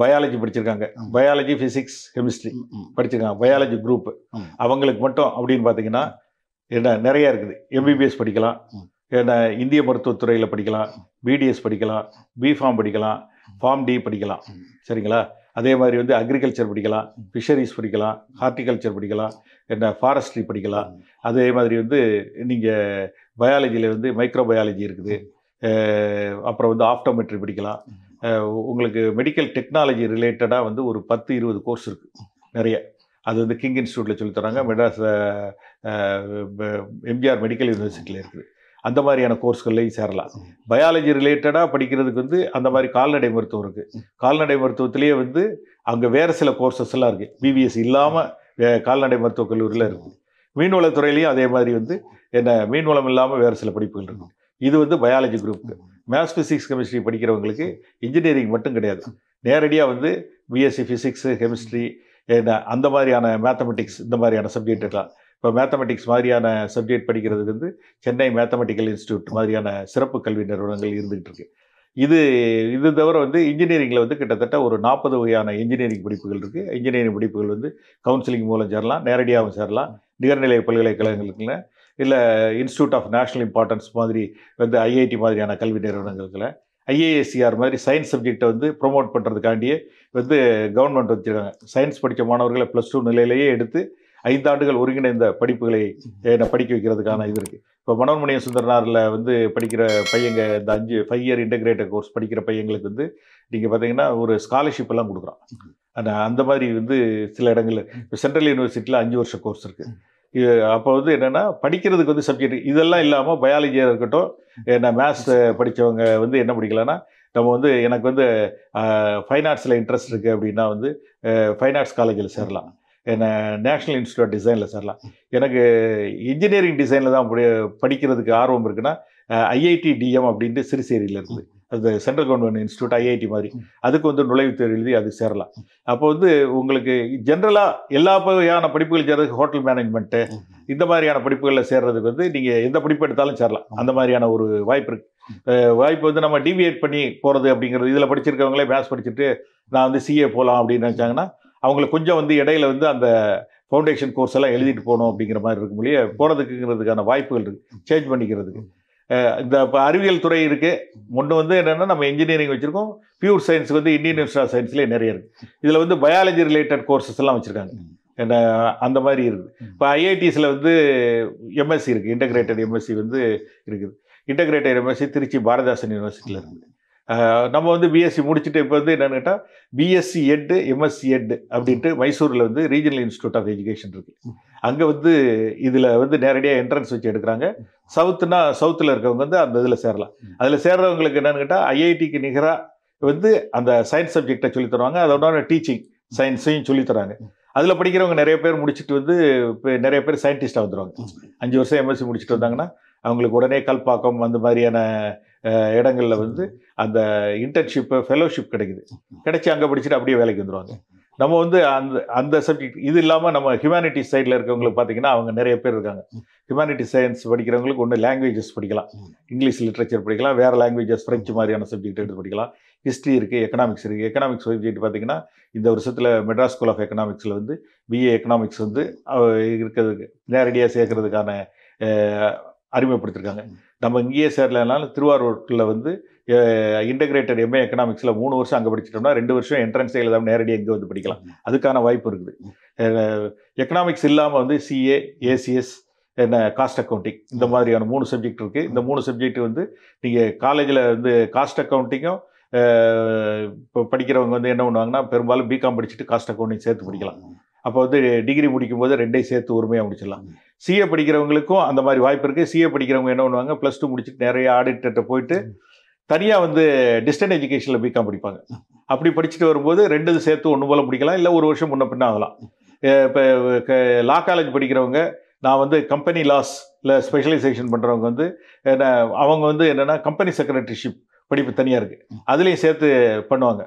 பயாலஜி படிச்சிருக்காங்க, பயாலஜி ஃபிசிக்ஸ் கெமிஸ்ட்ரி படிச்சிருக்காங்க, பயாலஜி குரூப்பு அவங்களுக்கு மட்டும் அப்படின்னு பார்த்திங்கன்னா என்ன நிறையா இருக்குது. எம்பிபிஎஸ் படிக்கலாம், என்ன இந்திய மருத்துவத்துறையில் படிக்கலாம், பிடிஎஸ் படிக்கலாம், பிஃபார்ம் படிக்கலாம், ஃபார்ம் டி படிக்கலாம், சரிங்களா. அதே மாதிரி வந்து அக்ரிகல்ச்சர் படிக்கலாம், ஃபிஷரிஸ் படிக்கலாம், ஹார்டிகல்ச்சர் படிக்கலாம், என்ன ஃபாரஸ்ட்ரி படிக்கலாம். அதே மாதிரி வந்து நீங்கள் பயாலஜியில் வந்து மைக்ரோபயாலஜி இருக்குது, அப்புறம் வந்து ஆப்டோமெட்ரி படிக்கலாம். உங்களுக்கு மெடிக்கல் டெக்னாலஜி ரிலேட்டடாக வந்து ஒரு 10-20 கோர்ஸ் இருக்குது நிறைய. அது வந்து கிங் இன்ஸ்டியூட்டில் சொல்லித்தராங்க, மெட்ராஸ் எம்ஜிஆர் மெடிக்கல் யூனிவர்சிட்டியில் இருக்குது. அந்த மாதிரியான கோர்ஸ்கள்லையும் சேரலாம். பயாலஜி ரிலேட்டடாக படிக்கிறதுக்கு வந்து அந்த மாதிரி கால்நடை மருத்துவம் இருக்குது. கால்நடை மருத்துவத்திலேயே வந்து அங்கே வேறு சில கோர்ஸஸ்லாம் இருக்குது, பிபிஎஸ் இல்லாமல் கால்நடை மருத்துவக் கல்லூரியில் இருக்குது. மீன்வளத்துறையிலையும் அதே மாதிரி வந்து என்ன மீன்வளம் இல்லாமல் வேறு சில படிப்புகள் இருக்கும். இது வந்து biology group. Maths physics chemistry படிக்கிறவங்களுக்கு இன்ஜினியரிங் மட்டும் கிடையாது, நேரடியாக வந்து பிஎஸ்சி ஃபிசிக்ஸு கெமிஸ்ட்ரி என்ன அந்த மாதிரியான மேத்தமெட்டிக்ஸ் இந்த மாதிரியான சப்ஜெக்ட் இருக்கலாம். இப்போ மேத்தமெட்டிக்ஸ் மாதிரியான சப்ஜெக்ட் படிக்கிறதுக்கு வந்து சென்னை மேத்தமெட்டிக்கல் இன்ஸ்டியூட் மாதிரியான சிறப்பு கல்வி நிறுவனங்கள் இருந்துகிட்டு இருக்கு. இது இது தவிர வந்து இன்ஜினியரிங்கில் வந்து கிட்டத்தட்ட ஒரு 40 வகையான இன்ஜினியரிங் படிப்புகள் இருக்குது. இன்ஜினியரிங் படிப்புகள் வந்து கவுன்சிலிங் மூலம் சேரலாம், நேரடியாகவும் சேரலாம், நிகர்நிலை பல்கலைக்கழகங்களுக்குல இல்லை இன்ஸ்டியூட் ஆஃப் நேஷ்னல் இம்பார்ட்டன்ஸ் மாதிரி வந்து ஐஐடி மாதிரியான கல்வி நிறுவனங்களுக்குல ஐஏஎஸ்சிஆர் மாதிரி சயின்ஸ் சப்ஜெக்டை வந்து ப்ரொமோட் பண்ணுறதுக்காண்டியே வந்து கவர்மெண்ட் வச்சுருக்காங்க. சயின்ஸ் படித்த மாணவர்களை ப்ளஸ் டூ நிலையிலேயே எடுத்து 5 ஆண்டுகள் ஒருங்கிணைந்த படிப்புகளை படிக்க வைக்கிறதுக்கான இது இருக்குது. இப்போ மனோன்மணிய சுந்தரனாரில் வந்து படிக்கிற பையங்க இந்த 5 இயர் இன்டெகிரேட்டட் கோர்ஸ் படிக்கிற பையங்களுக்கு வந்து நீங்கள் பார்த்தீங்கன்னா ஒரு ஸ்காலர்ஷிப் எல்லாம் கொடுக்குறோம். ஆனால் அந்த மாதிரி வந்து சில இடங்கள் இப்போ சென்ட்ரல் யூனிவர்சிட்டியில் 5 வருஷ கோர்ஸ் இருக்குது. இது அப்போ வந்து என்னென்னா படிக்கிறதுக்கு வந்து சப்ஜெக்ட் இதெல்லாம் இல்லாமல் பயாலஜியாக இருக்கட்டும், என்ன மேத்ஸ் படித்தவங்க வந்து என்ன படிக்கலான்னா நம்ம வந்து எனக்கு வந்து ஃபைனான்ஸில் இன்ட்ரெஸ்ட் இருக்குது அப்படின்னா வந்து ஃபைனான்ஸ் காலேஜில் சேரலாம், என்ன நேஷ்னல் இன்ஸ்டியூட் ஆஃப் டிசைனில் சேரலாம். எனக்கு இன்ஜினியரிங் டிசைனில் தான் படிக்கிறதுக்கு ஆர்வம் இருக்குன்னா ஐஐடி டிஎம் அப்படின்ட்டு சிறுசேரியில் இருக்குது, அது சென்ட்ரல் கவர்மெண்ட் இன்ஸ்டியூட் ஐஐடி மாதிரி, அதுக்கு வந்து நுழைவுத் தேர்வு எழுதி அது சேரலாம். அப்போ வந்து உங்களுக்கு ஜென்ரலாக எல்லா வகையான படிப்புகள் சேர்றதுக்கு ஹோட்டல் மேனேஜ்மெண்ட்டு இந்த மாதிரியான படிப்புகளில் சேர்றதுக்கு வந்து நீங்கள் எந்த படிப்பு எடுத்தாலும் சேரலாம். அந்த மாதிரியான ஒரு வாய்ப்பு இருக்குது. வாய்ப்பு வந்து நம்ம டிவியேட் பண்ணி போகிறது அப்படிங்கிறது. இதில் படிச்சிருக்கவங்களே மேத்ஸ் படிச்சுட்டு நான் வந்து சிஏ போகலாம் அப்படின்னு நினச்சாங்கன்னா அவங்களுக்கு கொஞ்சம் வந்து இடையில வந்து அந்த ஃபவுண்டேஷன் கோர்ஸ் எல்லாம் எழுதிட்டு போகணும் அப்படிங்கிற மாதிரி இருக்கும். முடிய போகிறதுக்குங்கிறதுக்கான வாய்ப்புகள் இருக்குது, சேஞ்ச் பண்ணிக்கிறதுக்கு. இந்த இப்போ அறிவியல் துறை இருக்குது, ஒன்று வந்து என்னென்னா நம்ம இன்ஜினியரிங் வச்சுருக்கோம், பியூர் சயின்ஸ் வந்து இந்தியன் இன்ஸ்டியூட் ஆஃப் சயின்ஸ்லேயே நிறைய இருக்குது. இதில் வந்து பயாலஜி ரிலேட்டட் கோர்ஸஸ் எல்லாம் வச்சுருக்காங்க, என்ன அந்த மாதிரி இருக்குது. இப்போ ஐஐடிஸில் வந்து எம்எஸ்சி இருக்குது, இன்டெகிரேட்டட் எம்எஸ்சி வந்து இருக்குது. இன்டெகிரேட்டட் எம்எஸ்சி திருச்சி பாரதிதாசன் யூனிவர்சிட்டியில் இருக்குது. நம்ம வந்து பிஎஸ்சி முடிச்சுட்டு இப்போ வந்து என்னென்னு கேட்டால் பிஎஸ்சி எட்டு எம்எஸ்சி எட்டு அப்படின்ட்டு மைசூரில் வந்து ரீஜனல் இன்ஸ்டியூட் ஆஃப் எஜுகேஷன் இருக்குது. அங்கே வந்து இதில் வந்து நேரடியாக என்ட்ரன்ஸ் வச்சு எடுக்கிறாங்க. சவுத்துனா சவுத்தில் இருக்கவங்க வந்து அந்த இதில் சேரலாம். அதில் சேர்றவங்களுக்கு என்னென்னு கேட்டால் ஐஐடிக்கு நிகராக வந்து அந்த சயின்ஸ் சப்ஜெக்டை சொல்லி தருவாங்க, அதோட டீச்சிங் சயின்ஸையும் சொல்லித்தராங்க. அதில் படிக்கிறவங்க நிறைய பேர் முடிச்சுட்டு வந்து இப்போ நிறைய பேர் சயின்டிஸ்டாக வந்துடுவாங்க. 5 வருஷம் எம்எஸ்சி முடிச்சுட்டு வந்தாங்கன்னா அவங்களுக்கு உடனே கல்பாக்கம் அந்த மாதிரியான இடங்களில் வந்து அந்த இன்டர்ன்ஷிப்பு ஃபெலோஷிப் கிடைக்குது, கிடைச்சி அங்கே படிச்சுட்டு அப்படியே வேலைக்கு வந்துடுவாங்க. நம்ம வந்து அந்த அந்த சப்ஜெக்ட் இது இல்லாமல் நம்ம ஹியூமனிட்டிஸ் சைடில் இருக்கவங்களுக்கு பார்த்திங்கன்னா அவங்க நிறைய பேர் இருக்காங்க. ஹியூமனிட்டிஸ் சயின்ஸ் படிக்கிறவங்களுக்கு ஒன்று லாங்குவேஜஸ் படிக்கலாம், இங்கிலீஷ் லிட்ரேச்சர் படிக்கலாம், வேறு லாங்குவேஜஸ் ஃப்ரெஞ்சு மாதிரியான சப்ஜெக்ட் எடுத்து படிக்கலாம். ஹிஸ்ட்ரி இருக்குது, எக்கனாமிக்ஸ் இருக்குது. எக்கனாமிக்ஸ் சப்ஜெக்ட் பார்த்திங்கன்னா இந்த வருஷத்தில் மெட்ராஸ் ஸ்கூல் ஆஃப் எக்கனாமிக்ஸில் வந்து பிஏ எக்கனாமிக்ஸ் வந்து இருக்கிறதுக்கு நேரடியாக சேர்க்கறதுக்கான அறிமுகப்படுத்திருக்காங்க. நம்ம இங்கேயே சேரலனாலும் திருவாரூரில் வந்து இன்டெகிரேட்டட் எம்ஏ எக்கனாமிக்ஸில் 3 வருஷம் அங்கே படிச்சிட்டோம்னா 2 வருஷம் என்ட்ரன்ஸே எழுதாமல் நேரடியாக இங்கே வந்து படிக்கலாம், அதுக்கான வாய்ப்பு இருக்குது. எக்கனாமிக்ஸ் இல்லாமல் வந்து சிஏ ஏசிஎஸ் என்ன காஸ்ட் அக்கௌண்டிங் இந்த மாதிரியான 3 சப்ஜெக்ட் இருக்குது. இந்த 3 சப்ஜெக்ட் வந்து நீங்கள் காலேஜில் வந்து காஸ்ட் அக்கௌண்டிங்கும் இப்போ படிக்கிறவங்க வந்து என்ன பண்ணுவாங்கன்னா பெரும்பாலும் பிகாம் படிச்சுட்டு காஸ்ட் அக்கௌண்டிங் சேர்த்து படிக்கலாம். அப்போ வந்து டிகிரி முடிக்கும்போது 2ஐயும் சேர்த்து ஒருமையாக முடிச்சிடலாம். சிஏ படிக்கிறவங்களுக்கும் அந்த மாதிரி வாய்ப்பு இருக்குது. சிஏ படிக்கிறவங்க என்ன பண்ணுவாங்க, ப்ளஸ் டூ முடிச்சுட்டு நிறைய ஆடிட்டர்கிட்ட போயிட்டு தனியாக வந்து டிஸ்டன்ட் எஜுகேஷனில் பிகாம் படிப்பாங்க. அப்படி படிச்சுட்டு வரும்போது 2 சேர்த்து 1 போல் முடிக்கலாம், இல்லை 1 வருஷம் முன்ன பின்ன ஆகலாம். இப்போ லா காலேஜ் படிக்கிறவங்க நான் வந்து கம்பெனி லாஸில் ஸ்பெஷலைசேஷன் பண்ணுறவங்க வந்து என்ன அவங்க வந்து என்னென்னா கம்பெனி செக்ரட்டரிஷிப் படிப்பு தனியாக இருக்குது, அதுலேயும் சேர்த்து பண்ணுவாங்க.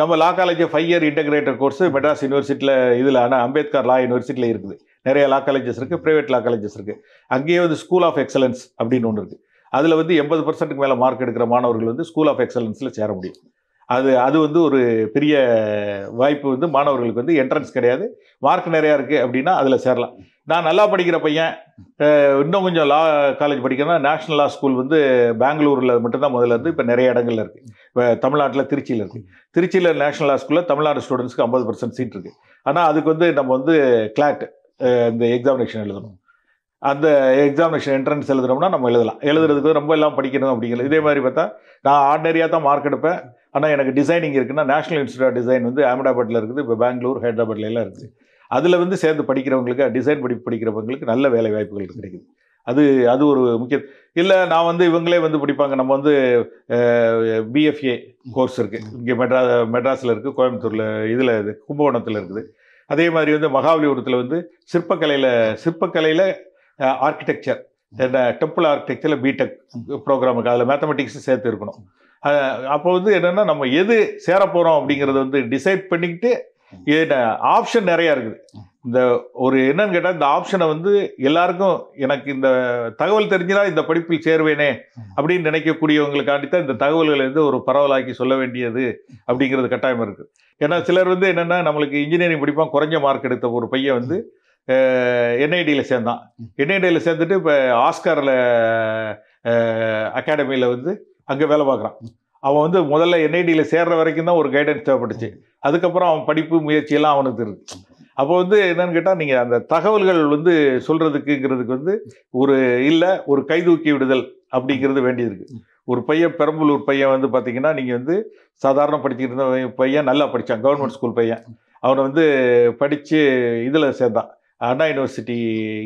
நம்ம law college 5 year integrated course Madras யூனிவர்சிட்டியில் இதில் ஆனால் அம்பேத்கர் லா யூனிவர்சிட்டியில் இருக்குது. நிறைய லா காலேஜஸ் இருக்குது, ப்ரைவேட் லா காலேஜஸ் இருக்குது. அங்கேயே வந்து ஸ்கூல் ஆஃப் எக்ஸலன்ஸ் அப்படின்னு ஒன்று இருக்குது. அதில் வந்து 80% மேலே மார்க் எடுக்கிற மாணவர்கள் வந்து ஸ்கூல் ஆஃப் எக்ஸலன்ஸில் சேர முடியும். அது அது வந்து ஒரு பெரிய வாய்ப்பு வந்து மாணவர்களுக்கு வந்து என்ட்ரன்ஸ் கிடையாது, மார்க் நிறையா இருக்குது அப்படின்னா அதில் சேரலாம். நான் நல்லா படிக்கிற பையன் இன்னும் கொஞ்சம் லா காலேஜ் படிக்கிறேன்னா நேஷ்னல் லா ஸ்கூல் வந்து பெங்களூரில் மட்டும்தான் முதல்ல இருந்து இப்போ நிறைய இடங்கள்ல இருக்குது. இப்போ தமிழ்நாட்டில் திருச்சியில் இருக்குது. திருச்சியில் நேஷ்னல் லா ஸ்கூலில் தமிழ்நாடு ஸ்டூடெண்ட்ஸுக்கு 50% சீட் இருக்குது. ஆனால் அதுக்கு வந்து நம்ம வந்து கிளாட் இந்த எக்ஸாமினேஷன் எழுதணும். அந்த எக்ஸாமினேஷன் என்ட்ரன்ஸ் எழுதுனோம்னா நம்ம எழுதலாம். எழுதுறதுக்கு ரொம்ப எல்லாம் படிக்கணும் அப்படிங்கிறது. இதே மாதிரி பார்த்தா நான் ஆர்டினரியாக தான் மார்க் எடுப்பேன், ஆனால் எனக்கு டிசைனிங் இருக்குன்னா நேஷ்னல் இன்ஸ்டியூட் ஆஃப் டிசைன் வந்து அகமதாபாத்தில் இருக்குது, இப்போ பெங்களூர் ஹைதராபாத்ல எல்லாம் இருக்குது. அதில் வந்து சேர்ந்து படிக்கிறவங்களுக்கு டிசைன் படிப்பு படிக்கிறவங்களுக்கு நல்ல வேலை வாய்ப்புகள் கிடைக்குது. அது அது ஒரு முக்கிய இல்லை நான் வந்து இவங்களே வந்து படிப்பாங்க. நம்ம வந்து பிஎஃப்ஏ கோர்ஸ் இருக்குது, இங்கே மெட்ராஸில் இருக்குது, கோயம்புத்தூரில் இதில் கும்பகோணத்தில் இருக்குது. அதே மாதிரி வந்து மகாபலிபுரத்தில் வந்து சிற்பக்கலையில் ஆர்கிடெக்சர் டெம்பிள் ஆர்கிடெக்சரில் பிடெக் ப்ரோக்ராமுக்கு அதில் மேத்தமெட்டிக்ஸும் சேர்த்து இருக்கணும். அப்போ வந்து என்னென்னா நம்ம எது சேர போகிறோம் அப்படிங்கிறத வந்து டிசைட் பண்ணிக்கிட்டு ஆப்ஷன் நிறையா இருக்குது. இந்த ஒரு என்னன்னு கேட்டால் இந்த ஆப்ஷனை வந்து எல்லாருக்கும் எனக்கு இந்த தகவல் தெரிஞ்சுனா இந்த படிப்பில் சேருவேனே அப்படின்னு நினைக்கக்கூடியவங்களுக்காண்டி தான் இந்த தகவல்கள் வந்து ஒரு பரவலாக்கி சொல்ல வேண்டியது அப்படிங்கிறது கட்டாயம் இருக்குது. ஏன்னா சிலர் வந்து என்னென்னா நம்மளுக்கு இன்ஜினியரிங் படிப்பான் குறைஞ்ச மார்க் எடுத்த ஒரு பையன் வந்து என்ஐடியில் சேர்ந்தான். என்ஐடியில் சேர்ந்துட்டு இப்போ ஆஸ்காரில் அகாடமியில் வந்து அங்கே வேலை பார்க்குறான். அவன் வந்து முதல்ல என்ஐடியில் சேர்கிற வரைக்கும் தான் ஒரு கைடன்ஸ் தேவைப்பட்டுச்சு. அதுக்கப்புறம் அவன் படிப்பு முயற்சியெல்லாம் அவனுக்கு இருக்குது. அப்போ வந்து என்னன்னு கேட்டால் நீங்கள் அந்த தகவல்கள் வந்து சொல்கிறதுக்குங்கிறதுக்கு வந்து ஒரு கைதூக்கி விடுதல் அப்படிங்கிறது வேண்டியிருக்கு. ஒரு பையன் பெரம்பலூர் பையன் வந்து பார்த்தீங்கன்னா நீங்கள் வந்து சாதாரண படிச்சுக்கிட்டு இருந்த பையன் நல்லா படித்தான், கவர்மெண்ட் ஸ்கூல் பையன். அவனை வந்து படித்து இதில் சேர்ந்தான் அண்ணா யூனிவர்சிட்டி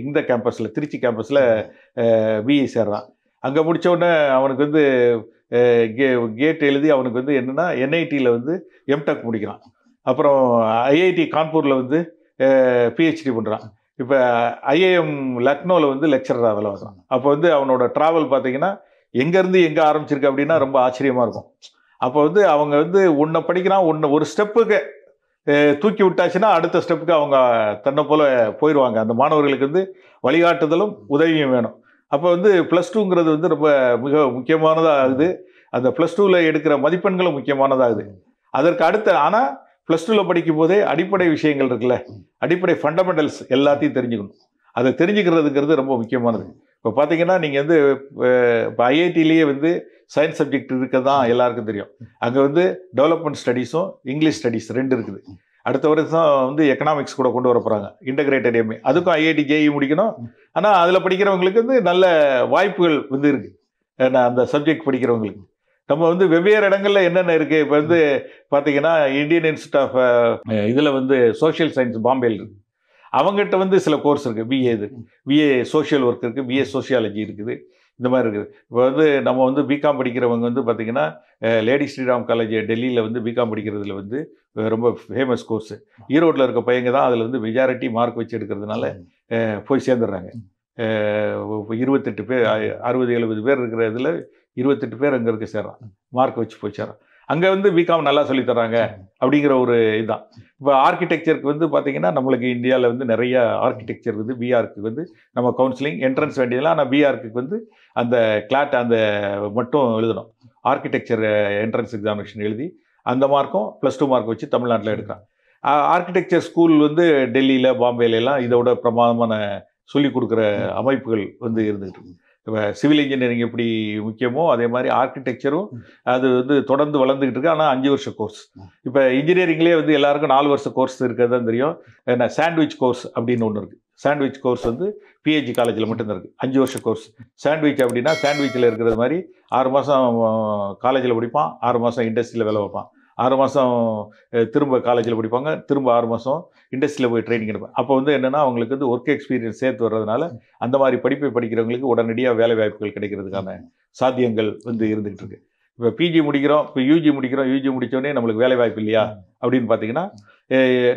இந்த கேம்பஸில் திருச்சி கேம்பஸில் பிஇ சேர்றான். அங்கே முடித்தவுடனே அவனுக்கு வந்து கேட் எழுதி அவனுக்கு வந்து என்னென்னா என்ஐடியில் வந்து எம்டெக் முடிக்கிறான். அப்புறம் ஐஐடி கான்பூரில் வந்து பிஹெச்டி பண்ணுறான். இப்போ ஐஏஎம் லக்னோவில் வந்து லெக்சரராக வேலை பார்க்குறான். அப்போ வந்து அவனோட ட்ராவல் பார்த்திங்கன்னா எங்கேருந்து எங்கே ஆரம்பிச்சிருக்கு அப்படின்னா ரொம்ப ஆச்சரியமாக இருக்கும். அப்போ வந்து அவங்க வந்து ஒன்று படிக்கிறான், ஒன்று ஒரு ஸ்டெப்புக்கு தூக்கி விட்டாச்சுன்னா அடுத்த ஸ்டெப்புக்கு அவங்க தன்னை போல் போயிடுவாங்க. அந்த மாணவர்களுக்கு வந்து வழிகாட்டுதலும் உதவியும் வேணும். அப்போ வந்து ப்ளஸ் டூங்கிறது வந்து ரொம்ப மிக முக்கியமானதாக ஆகுது. அந்த ப்ளஸ் டூவில் எடுக்கிற மதிப்பெண்களும் முக்கியமானதாகுது. அதற்கு அடுத்த ஆனால் ப்ளஸ் டூவில் படிக்கும் போதே அடிப்படை விஷயங்கள் இருக்குல்ல, அடிப்படை ஃபண்டமெண்டல்ஸ் எல்லாத்தையும் தெரிஞ்சுக்கணும். அதை தெரிஞ்சுக்கிறதுங்கிறது ரொம்ப முக்கியமானது. இப்போ பார்த்தீங்கன்னா நீங்கள் வந்து இப்போ ஐஐடியிலேயே வந்து சயின்ஸ் சப்ஜெக்ட் இருக்க தான் எல்லாருக்கும் தெரியும். அங்கே வந்து டெவலப்மெண்ட் ஸ்டடீஸும் இங்கிலீஷ் ஸ்டடீஸ் ரெண்டு இருக்குது. அடுத்த வருஷம் வந்து எக்கனாமிக்ஸ் கூட கொண்டு வர போகிறாங்க, இன்டகிரேட்டட் எம்ஏ. அதுக்கும் ஐஐடி ஜேஇ முடிக்கணும். ஆனால் அதில் படிக்கிறவங்களுக்கு வந்து நல்ல வாய்ப்புகள் வந்து இருக்குது. ஏன்னா அந்த சப்ஜெக்ட் படிக்கிறவங்களுக்கு நம்ம வந்து வெவ்வேறு இடங்களில் என்னென்ன இருக்குது. இப்போ வந்து பார்த்தீங்கன்னா இந்தியன் இன்ஸ்டியூட் ஆஃப் இதில் வந்து சோஷியல் சயின்ஸ் பாம்பேயில் இருக்குது. அவங்ககிட்ட வந்து சில கோர்ஸ் இருக்குது. பிஏ சோஷியல் ஒர்க் இருக்குது, பிஏ சோஷியாலஜி இருக்குது, இந்த மாதிரி இருக்குது. இப்போ வந்து நம்ம வந்து பிகாம் படிக்கிறவங்க வந்து பார்த்திங்கன்னா லேடி ஸ்ரீராம் காலேஜ் டெல்லியில் வந்து பிகாம் படிக்கிறதுல வந்து ரொம்ப ஃபேமஸ் கோர்ஸு. ஈரோட்டில் இருக்க பையங்க தான் அதில் வந்து மெஜாரிட்டி மார்க் வச்சு எடுக்கிறதுனால போய் சேர்ந்துடுறாங்க. 28 பேர் 60-70 பேர் இருக்கிற இதில் 28 பேர் அங்கே இருக்க சேர்றான், மார்க் வச்சு போய் சேர்றான். அங்கே வந்து பிகாம் நல்லா சொல்லித்தராங்க அப்படிங்கிற ஒரு இதுதான். இப்போ ஆர்கிடெக்சருக்கு வந்து பார்த்திங்கன்னா நம்மளுக்கு இந்தியாவில் வந்து நிறைய ஆர்கிடெக்சர் வந்து பிஆர்க்கு வந்து நம்ம கவுன்சிலிங் என்ட்ரன்ஸ் வேண்டியதில்லை. ஆனால் பிஆர்க்கு வந்து அந்த கிளாட் அந்த மட்டும் எழுதணும். ஆர்கிடெக்சர் என்ட்ரன்ஸ் எக்ஸாமினேஷன் எழுதி அந்த மார்க்கும் +2 மார்க் வச்சு தமிழ்நாட்டில் எடுக்கிறான். ஆர்கிடெக்சர் ஸ்கூல் வந்து டெல்லியில் பாம்பேலாம் இதோட பிரமாதமான சொல்லிக் கொடுக்குற அமைப்புகள் வந்து இருந்துகிட்டு இருக்கு. இப்போ சிவில் இன்ஜினியரிங் எப்படி முக்கியமோ அதே மாதிரி ஆர்கிடெக்சரும் அது வந்து தொடர்ந்து வளர்ந்துக்கிட்டு இருக்கு. ஆனால் 5 வருஷ கோர்ஸ். இப்போ இன்ஜினியரிங்லேயே வந்து எல்லாருக்கும் 4 வருஷ கோர்ஸ் இருக்கிறது தான் தெரியும். ஏன்னா சாண்ட்விச் கோர்ஸ் அப்படின்னு ஒன்று இருக்குது. சாண்ட்விச் கோர்ஸ் வந்து பிஹெச்டி காலேஜில் மட்டும்தான் இருக்குது. 5 வருஷ கோர்ஸ். சாண்ட்விச் அப்படின்னா சாண்ட்விச்சில் இருக்கிறது மாதிரி 6 மாதம் காலேஜில் படிப்பான், 6 மாதம் இண்டஸ்ட்ரியில் வேலை வைப்பான், 6 மாதம் திரும்ப காலேஜில் படிப்பாங்க, திரும்ப 6 மாதம் இண்டஸ்ட்ரியில் போய் ட்ரைனிங் எடுப்பாங்க. அப்போ வந்து என்னென்னா அவங்களுக்கு வந்து ஒர்க் எக்ஸ்பீரியன்ஸ் சேர்த்து வர்றதுனால அந்த மாதிரி படிப்பை படிக்கிறவங்களுக்கு உடனடியாக வேலை வாய்ப்புகள் கிடைக்கிறதுக்கான சாத்தியங்கள் வந்து இருந்துகிட்டு இருக்குது. இப்போ பிஜி முடிக்கிறோம், இப்போ யூஜி முடிக்கிறோம். யூஜி முடித்தோடனே நம்மளுக்கு வேலை வாய்ப்பு இல்லையா அப்படின்னு பார்த்தீங்கன்னா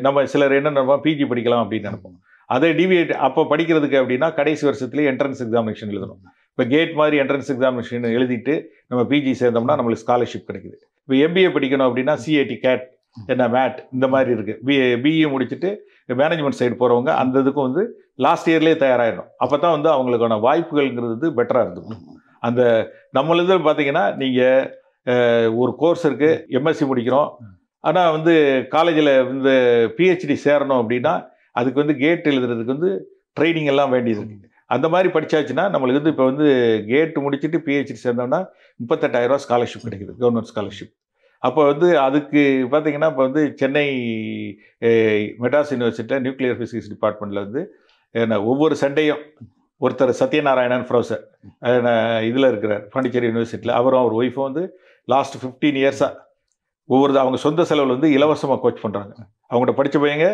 நம்ம சிலர் என்ன நினைப்போம், பிஜி படிக்கலாம் அப்படின்னு நினைப்போம். அதை டிவியேட் அப்போ படிக்கிறதுக்கு அப்படின்னா கடைசி வருஷத்துலேயே என்ட்ரன்ஸ் எக்ஸாமினேஷன் எழுதணும். இப்போ கேட் மாதிரி என்ட்ரன்ஸ் எக்ஸாமினேஷன் எழுதிட்டு நம்ம பிஜி சேர்ந்தோம்னா நம்மளுக்கு ஸ்காலர்ஷிப் கிடைக்குது. இப்போ எம்பிஏ படிக்கணும் அப்படின்னா சிஏடி கேட் என்ன மேட் இந்த மாதிரி இருக்குது. பிஇ முடிச்சுட்டு மேனேஜ்மெண்ட் சைடு போகிறவங்க அந்த இதுக்கும் வந்து லாஸ்ட் இயர்லேயே தயாராகிடும். அப்போ தான் வந்து அவங்களுக்கான வாய்ப்புகள்ங்கிறது வந்து பெட்டராக இருந்துக்கணும். அந்த நம்மளது பார்த்தீங்கன்னா நீங்கள் ஒரு கோர்ஸ் இருக்குது, எம்எஸ்சி முடிக்கிறோம். ஆனால் வந்து காலேஜில் வந்து பிஹெச்டி சேரணும் அப்படின்னா அதுக்கு வந்து கேட் எழுதுறதுக்கு வந்து ட்ரைனிங் எல்லாம் வேண்டியது இருக்குது. அந்த மாதிரி படித்தாச்சுன்னா நம்மளுக்கு வந்து இப்போ வந்து கேட் முடிச்சுட்டு பிஹெச்டி சேர்ந்தோம்னா 38,000 ரூபா ஸ்காலர்ஷிப் கிடைக்குது, கவர்மெண்ட் ஸ்காலர்ஷிப். அப்போ வந்து அதுக்கு பார்த்திங்கன்னா இப்போ வந்து சென்னை மெட்ராஸ் யூனிவர்சிட்டியில் நியூக்ளியர் ஃபிசிக்ஸ் டிபார்ட்மெண்ட்டில் வந்து ஒவ்வொரு சண்டேயும் ஒருத்தர் சத்யநாராயணன் ப்ரொஃபஸர் இதில் இருக்கிறார் பாண்டிச்சேரி யூனிவர்சிட்டியில். அவரும் அவர் ஒய்ஃபும் வந்து லாஸ்ட் 15 இயர்ஸாக ஒவ்வொரு அவங்க சொந்த செலவில் வந்து இலவசமாக கோச் பண்ணுறாங்க. அவங்கள்ட்ட படித்த பையங்க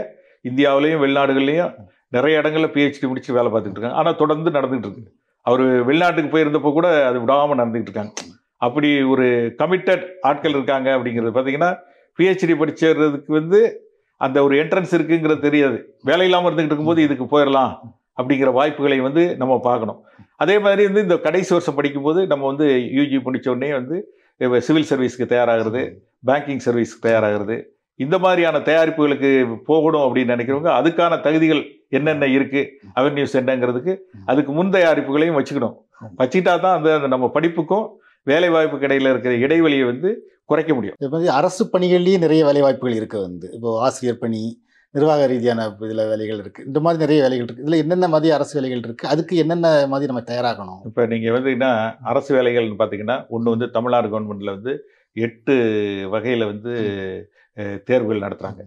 இந்தியாவிலையும் வெளிநாடுகள்லையும் நிறைய இடங்களில் பிஹெச்டி முடிச்சு வேலை பார்த்துக்கிட்டு இருக்காங்க. ஆனால் தொடர்ந்து நடந்துகிட்டு இருக்கு. அவர் வெளிநாட்டுக்கு போயிருந்தப்போ கூட அது விடாமல் நடந்துகிட்டு இருக்காங்க. அப்படி ஒரு கமிட்டட் ஆட்கள் இருக்காங்க அப்படிங்கிறது பார்த்தீங்கன்னா பிஹெச்டி படிச்சதுக்கு வந்து அந்த ஒரு என்ட்ரன்ஸ் இருக்குங்கிறது தெரியாது. வேலை இல்லாமல் இருந்துகிட்டு இருக்கும்போது இதுக்கு போயிடலாம் அப்படிங்கிற வாய்ப்புகளை வந்து நம்ம பார்க்கணும். அதே மாதிரி வந்து இந்த கடைசி வருஷம் படிக்கும்போது நம்ம வந்து யூஜி முடித்தோடனே வந்து சிவில் சர்வீஸ்க்கு தயாராகிறது, பேங்கிங் சர்வீஸ்க்கு தயாராகிறது, இந்த மாதிரியான தயாரிப்புகளுக்கு போகணும் அப்படின்னு நினைக்கிறவங்க அதுக்கான தகுதிகள் என்னென்ன இருக்குது, அவென்யூஸ் என்னங்கிறதுக்கு அதுக்கு முன் தயாரிப்புகளையும் வச்சுக்கணும். வச்சுக்கிட்டா தான் அந்த நம்ம படிப்புக்கும் வேலைவாய்ப்பு கிடையில இருக்கிற இடைவெளியை வந்து குறைக்க முடியும். இது மாதிரி அரசு பணிகள்லேயும் நிறைய வேலைவாய்ப்புகள் இருக்குது. வந்து இப்போது ஆசிரியர் பணி, நிர்வாக ரீதியான இதில் வேலைகள் இருக்குது, இந்த மாதிரி நிறைய வேலைகள் இருக்குது. இதில் என்னென்ன மாதிரி அரசு வேலைகள் இருக்குது, அதுக்கு என்னென்ன மாதிரி நம்ம தயாராகணும்? இப்போ நீங்கள் வந்துங்கன்னா அரசு வேலைகள்னு பார்த்தீங்கன்னா ஒன்று வந்து தமிழ்நாடு கவர்மெண்ட்டில் வந்து 8 வகையில் வந்து தேர்வுகள் நடத்துகிறாங்க.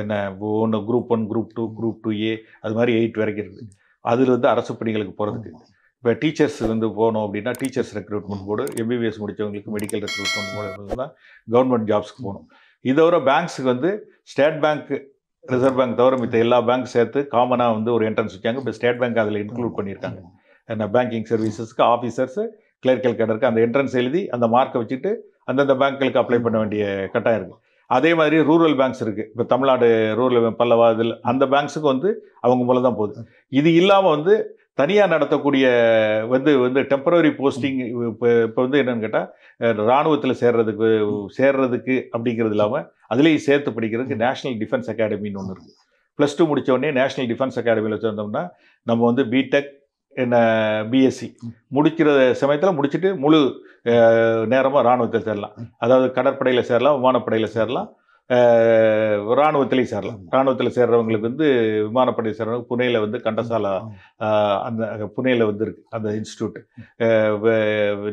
என்ன ஒன்று குரூப் 1, குரூப் 2, குரூப் 2A, அது மாதிரி 8 வரைக்கும் இருக்குது. அதில் வந்து அரசு பணிகளுக்கு போகிறதுக்கு இப்போ டீச்சர்ஸ் வந்து போகணும் அப்படின்னா டீச்சர்ஸ் ரெக்ரூட்மெண்ட் போர்டு, எம்பிபிஎஸ் முடித்தவங்களுக்கு மெடிக்கல் ரெக்ரூட்மெண்ட் போர்டு தான் கவர்மெண்ட் ஜாப்ஸ்க்கு போகணும். இது தவிர பேங்க்ஸுக்கு வந்து ஸ்டேட் பேங்க், ரிசர்வ் பேங்க் தவிர மித்த எல்லா பேங்க் சேர்த்து காமனாக வந்து ஒரு என்ட்ரன்ஸ் வச்சாங்க. இப்போ ஸ்டேட் பேங்க் அதில் இன்க்ளூட் பண்ணியிருக்காங்க. என்ன பேங்கிங் சர்வீசஸ்க்கு ஆஃபீஸர்ஸு, கிளர்க்கல் கேடருக்கு அந்த என்ட்ரன்ஸ் எழுதி அந்த மார்க்கை வச்சுட்டு அந்தந்த பேங்க்களுக்கு அப்ளை பண்ண வேண்டிய கட்டாயம் இருக்குது. அதே மாதிரி ரூரல் பேங்க்ஸ் இருக்குது. இப்போ தமிழ்நாடு ரூரல் பல்லவா இதில் அந்த பேங்க்ஸுக்கு வந்து அவங்க மூலம் தான் போகுது. இது இல்லாமல் வந்து தனியாக நடத்தக்கூடிய வந்து வந்து டெம்பரரி போஸ்டிங் இப்போ வந்து என்னென்னு கேட்டால் இராணுவத்தில் சேர்றதுக்கு அப்படிங்கிறது இல்லாமல் அதுலேயும் சேர்த்து படிக்கிறதுக்கு நேஷ்னல் டிஃபென்ஸ் அகாடமின்னு ஒன்று இருக்குது. +2 முடித்தோடனே நேஷ்னல் டிஃபென்ஸ் அகாடமியில் சேர்ந்தோம்னா நம்ம வந்து பிடெக், என்ன பிஎஸ்சி முடிக்கிற சமயத்தில் முடிச்சுட்டு முழு நேரமாக இராணுவத்தில் சேரலாம். அதாவது கடற்படையில் சேரலாம், விமானப்படையில் சேரலாம், இராணுவத்திலையும் சேரலாம். இராணுவத்தில் சேர்றவங்களுக்கு வந்து விமானப்படையில் சேர்றவங்க புனேயில் வந்து கண்டசாலா அந்த புனேயில் வந்து இருக்குது அந்த இன்ஸ்டியூட்.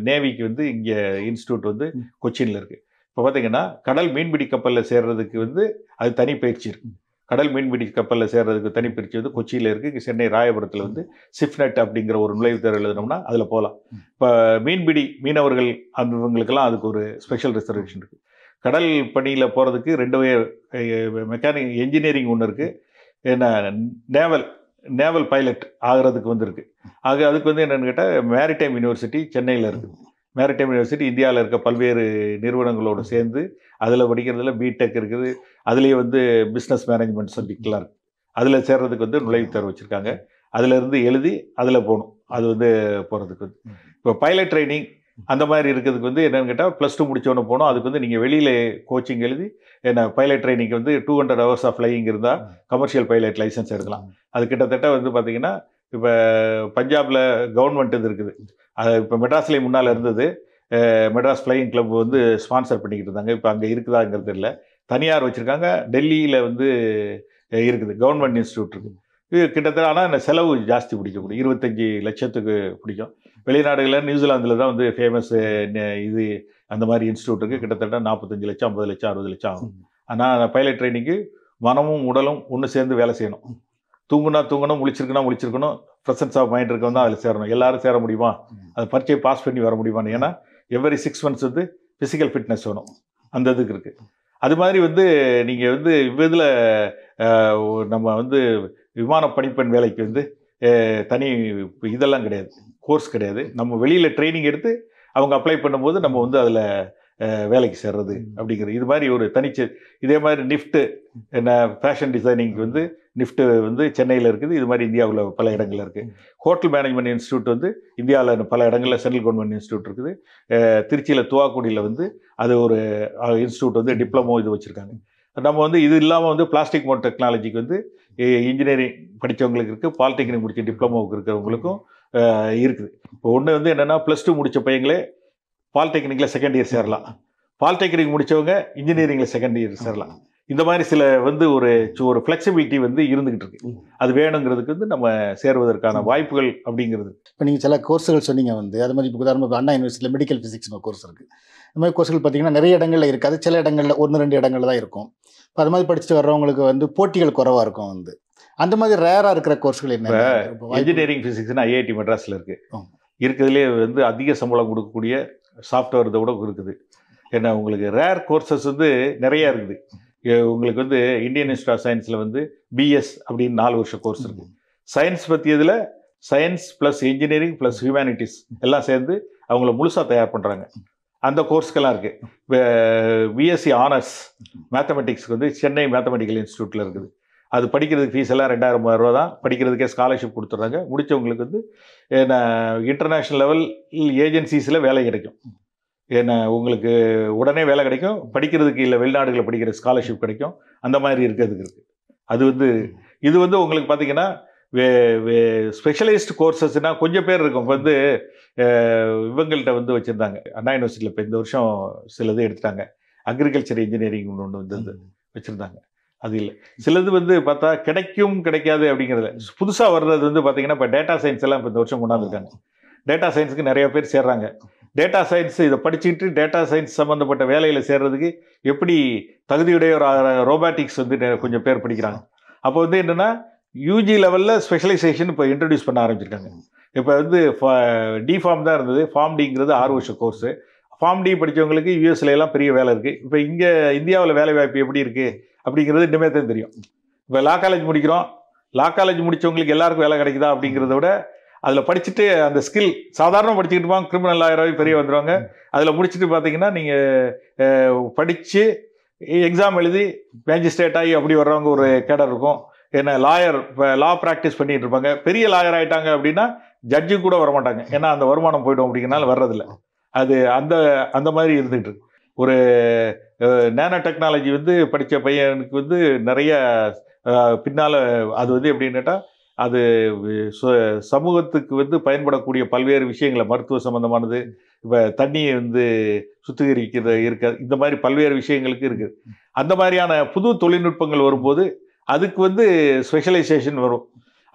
நேவிக்கு வந்து இங்கே இன்ஸ்டியூட் வந்து கொச்சினில் இருக்குது. இப்போ பார்த்திங்கன்னா கடல் மீன்பிடி கப்பலில் சேர்றதுக்கு வந்து அது தனி பயிற்சி இருக்குது. கடல் மீன்பிடி கப்பலில் சேர்றதுக்கு தனிப்பிரிச்சு வந்து கொச்சியில் இருக்குது. இங்கே சென்னை ராயபுரத்தில் வந்து சிஃப்னெட் அப்படிங்கிற ஒரு நுழைவுத் தேர்வு எழுதணும்னா அதில் போகலாம். இப்போ மீன்பிடி மீனவர்கள் அவங்களுக்கெல்லாம் அதுக்கு ஒரு ஸ்பெஷல் ரிசர்வேஷன் இருக்குது. கடல் பணியில் போகிறதுக்கு 2 வகை மெக்கானிக் என்ஜினியரிங் ஒன்று இருக்குது. என்ன நேவல் பைலட் ஆகிறதுக்கு வந்துருக்கு. ஆக அதுக்கு வந்து என்னென்னு கேட்டால் மேரிடைம் யூனிவர்சிட்டி சென்னையில் இருக்குது. மேரிடைம் யூனிவர்சிட்டி இந்தியாவில் இருக்க பல்வேறு நிறுவனங்களோடு சேர்ந்து அதில் படிக்கிறதுல பிடெக் இருக்குது. அதுலேயே வந்து பிஸ்னஸ் மேனேஜ்மெண்ட் சப்ஜெக்ட்லாம் இருக்குது. அதில் சேர்கிறதுக்கு வந்து நுழைவுத் தேர்வு வச்சுருக்காங்க. அதிலேருந்து எழுதி அதில் போகணும். அது வந்து போகிறதுக்கு வந்து இப்போ பைலட் ட்ரைனிங் அந்த மாதிரி இருக்கிறதுக்கு வந்து என்னென்னு கேட்டால் +2 முடித்தோன்னு போனோம். அதுக்கு வந்து நீங்கள் வெளியில் கோச்சிங் எழுதி என்ன பைலட் ட்ரைனிங்க்கு வந்து 200 hours ஆஃப் ஃப்ளையிங் இருந்தால் கமர்ஷியல் பைலட் லைசன்ஸ் எடுக்கலாம். அது கிட்டத்தட்ட வந்து பார்த்திங்கன்னா இப்போ பஞ்சாபில் கவர்மெண்ட் இது இருக்குது. அது இப்போ மெட்ராஸ்லேயும் முன்னால் இருந்தது. மெட்ராஸ் ஃப்ளையிங் கிளப் வந்து ஸ்பான்சர் பண்ணிக்கிட்டு இருந்தாங்க. இப்போ அங்கே இருக்குதாங்கிறது இல்லை, தனியார் வச்சுருக்காங்க. டெல்லியில் வந்து இருக்குது கவர்மெண்ட் இன்ஸ்டியூட் இருக்குது. இது கிட்டத்தட்ட ஆனால் செலவு ஜாஸ்தி பிடிக்கக்கூடிய 25 லட்சத்துக்கு பிடிக்கும். வெளிநாடுகளில் நியூசிலாந்தில் தான் வந்து ஃபேமஸ் இது அந்த மாதிரி இன்ஸ்டியூட்டுக்கு கிட்டத்தட்ட 45 லட்சம், 50 லட்சம், 60 லட்சம் ஆகும். ஆனால் பைலட் ட்ரைனிங்க்கு மனமும் உடலும் ஒன்று சேர்ந்து வேலை செய்யணும். தூங்கணும், முழிச்சிருக்கணும், ப்ரெசன்ஸ் ஆஃப் மைண்ட் இருக்கவங்க தான் அதில் சேரணும். எல்லாரும் சேர முடியுமா, அது பரீட்சையை பாஸ் பண்ணி வர முடியுமான்னு. ஏன்னா எவ்ரி 6 months வந்து ஃபிசிக்கல் ஃபிட்னஸ் வேணும். அந்த இதுக்கு இருக்குது. அது மாதிரி வந்து நீங்கள் வந்து இதில் நம்ம வந்து விமான பணிப்பெண் வேலைக்கு வந்து தனி இதெல்லாம் கிடையாது, கோர்ஸ் கிடையாது. நம்ம வெளியில் ட்ரைனிங் எடுத்து அவங்க அப்ளை பண்ணும்போது நம்ம வந்து அதில் வேலைக்கு சேர்றது அப்படிங்கிறது. இது மாதிரி ஒரு தனிச்சு. இதே மாதிரி நிஃப்ட்டு என்ன ஃபேஷன் டிசைனிங்க்கு வந்து நிஃப்ட்டு வந்து சென்னையில் இருக்குது. இது மாதிரி இந்தியாவில் பல இடங்களில் இருக்குது. ஹோட்டல் மேனேஜ்மெண்ட் இன்ஸ்டியூட் வந்து இந்தியாவில் பல இடங்களில் சென்ட்ரல் கவர்மெண்ட் இன்ஸ்டியூட் இருக்குது. திருச்சியில் துவாக்குடியில் வந்து அது ஒரு இன்ஸ்டியூட் வந்து டிப்ளமோ இது வச்சுருக்காங்க. நம்ம வந்து இது இல்லாமல் வந்து பிளாஸ்டிக் மோட் டெக்னாலஜிக்கு வந்து இன்ஜினியரிங் படித்தவங்களுக்கு இருக்குது, பாலிடெக்னிக் முடித்த டிப்ளமோவுக்கு இருக்கிறவங்களுக்கும் இருக்குது. இப்போ ஒன்று வந்து என்னென்னா +2 முடித்த பையங்களே பாலிடெக்னிக்கில் செகண்ட் இயர் சேரலாம், பாலிடெக்னிக் முடித்தவங்க இன்ஜினியரிங்கில் செகண்ட் இயர் சேரலாம். இந்த மாதிரி சில வந்து ஒரு ஃப்ளெக்சிபிலிட்டி வந்து இருந்துகிட்டு இருக்கு. அது வேணுங்கிறதுக்கு வந்து நம்ம சேருவதற்கான வாய்ப்புகள் அப்படிங்கிறது. இப்போ நீங்கள் சில கோர்ஸுகள் சொன்னீங்க வந்து அது மாதிரி. இப்போ உதாரணமாக அண்ணா யூனிவர்சிட்டியில் மெடிக்கல் ஃபிசிக்ஸ்னு ஒரு கோர்ஸ் இருக்குது. இந்த மாதிரி கோர்ஸ்கள் பார்த்திங்கன்னா நிறைய இடங்களில் இருக்காது, சில இடங்களில் 1-2 இடங்களில் தான் இருக்கும். இப்போ அது மாதிரி படிச்சுட்டு வர்றவங்களுக்கு வந்து போட்டிகள் குறைவாக இருக்கும். வந்து அந்த மாதிரி ரேராக இருக்கிற கோர்ஸ்கள் என்ன? இன்ஜினியரிங் ஃபிசிக்ஸ்னு ஐஐடி மெட்ராஸில் இருக்கிறதுலே வந்து அதிக சம்பளம் கொடுக்கக்கூடிய சாஃப்ட்வேர் இதை விட இருக்குது. ஏன்னா உங்களுக்கு ரேர் கோர்சஸ் வந்து நிறையா இருக்குது. உங்களுக்கு வந்து இந்தியன் இன்ஸ்டியூட் ஆஃப் சயின்ஸில் வந்து பிஎஸ் அப்படின்னு 4 வருஷம் கோர்ஸ் இருக்குது. சயின்ஸ் பற்றியதில் சயின்ஸ் +இன்ஜினியரிங் +ஹியூமனிட்டிஸ் எல்லாம் சேர்ந்து அவங்கள முழுசாக தயார் பண்ணுறாங்க. And the course BSc Honors Mathematics Chennai Mathematical Institute la irukku. Adu padikkiradhukku fees ella 2000 ரூபாய் தான். படிக்கிறதுக்கே scholarship கொடுத்துறாங்க. முடிச்சவங்களுக்கு international level agencies la வேலை கிடைக்கும். ஏன்னா உங்களுக்கு உடனே வேலை கிடைக்கும். படிக்கிறதுக்கு இல்ல வெளிநாடுகள படிக்கிற scholarship கிடைக்கும். அந்த மாதிரி இருக்குதுக்கு இருக்கு. அது இது உங்களுக்கு பாத்தீங்கன்னா specialized courses na konja per irukum vandu ivangalta vandu vechiranga Anna University la indha varsham siladhu eduttaanga agriculture engineering onnu vandhu vechiranga adu illa siladhu vandu paatha kedaikum kedaikadhu abingiradha pudusa varradhu vandu pathina pa data science la indha varsham kondandirukanga data science ku nariya per serranga data science idha padichittu data science sambandhapatta velaiyila serradhukku eppadi thagudiyudaiya robotics vandu konja per padikranga appo vandu enna UG level specialization இப்ப introduce பண்ண ஆரம்பிச்சிட்டாங்க. இப்ப D form தான் இருந்தது. Form D ங்கிறது 6 ವರ್ಷ course. Form D படிச்சவங்களுக்கு US ல எல்லாம் பெரிய வேலை இருக்கு. இப்ப இங்க இந்தியாவுல வேலை வாய்ப்பு எப்படி இருக்கு அப்படிங்கிறது இன்னமே தான் தெரியும். இப்ப லா காலேஜ் முடிக்கிறோம். லா காலேஜ் முடிச்சவங்களுக்கு எல்லாருக்கும் வேலை கிடைக்குதா அப்படிங்கறத விட அதுல படிச்சிட்டு அந்த ஸ்கில் சாதாரண படிச்சிட்டு போவாங்க கிரிமினல் லாயராவே பெரிய வந்துருவாங்க. அதுல முடிச்சிட்டு பாத்தீங்கன்னா நீங்க படிச்சு எக்ஸாம் எழுதி மேஜிஸ்ட்ரேட் ஆகி அப்படி வரவங்க ஒரு கேடர் இருக்கும். ஏனா லாயர் லா பிராக்டீஸ் பண்ணிட்டு இருப்பாங்க பெரிய லாயர் ஆயிட்டாங்க அப்படினா ஜட்ஜ் கூட வர மாட்டாங்க ஏனா அந்த வருமானம் போய்டும் அப்படிங்கனால வரது இல்ல அது அந்த அந்த மாதிரி இருந்துட்டு இருக்கு ஒரு நானோ டெக்னாலஜி படிச்ச பையனுக்கு நிறைய பின்னால அது எப்படின்னா அது சமூகத்துக்கு பயன்படக்கூடிய பல்வேறு விஷயங்களை மருத்துவ சம்பந்தமானது இப்ப தண்ணி சுத்திகரிக்கிறது இருக்க இந்த மாதிரி பல்வேறு விஷயங்களுக்கு இருக்கு அந்த மாதிரியான புது தொழில்நுட்பங்கள் வரும்போது அதுக்கு ஸ்பெஷலைசேஷன் வரும்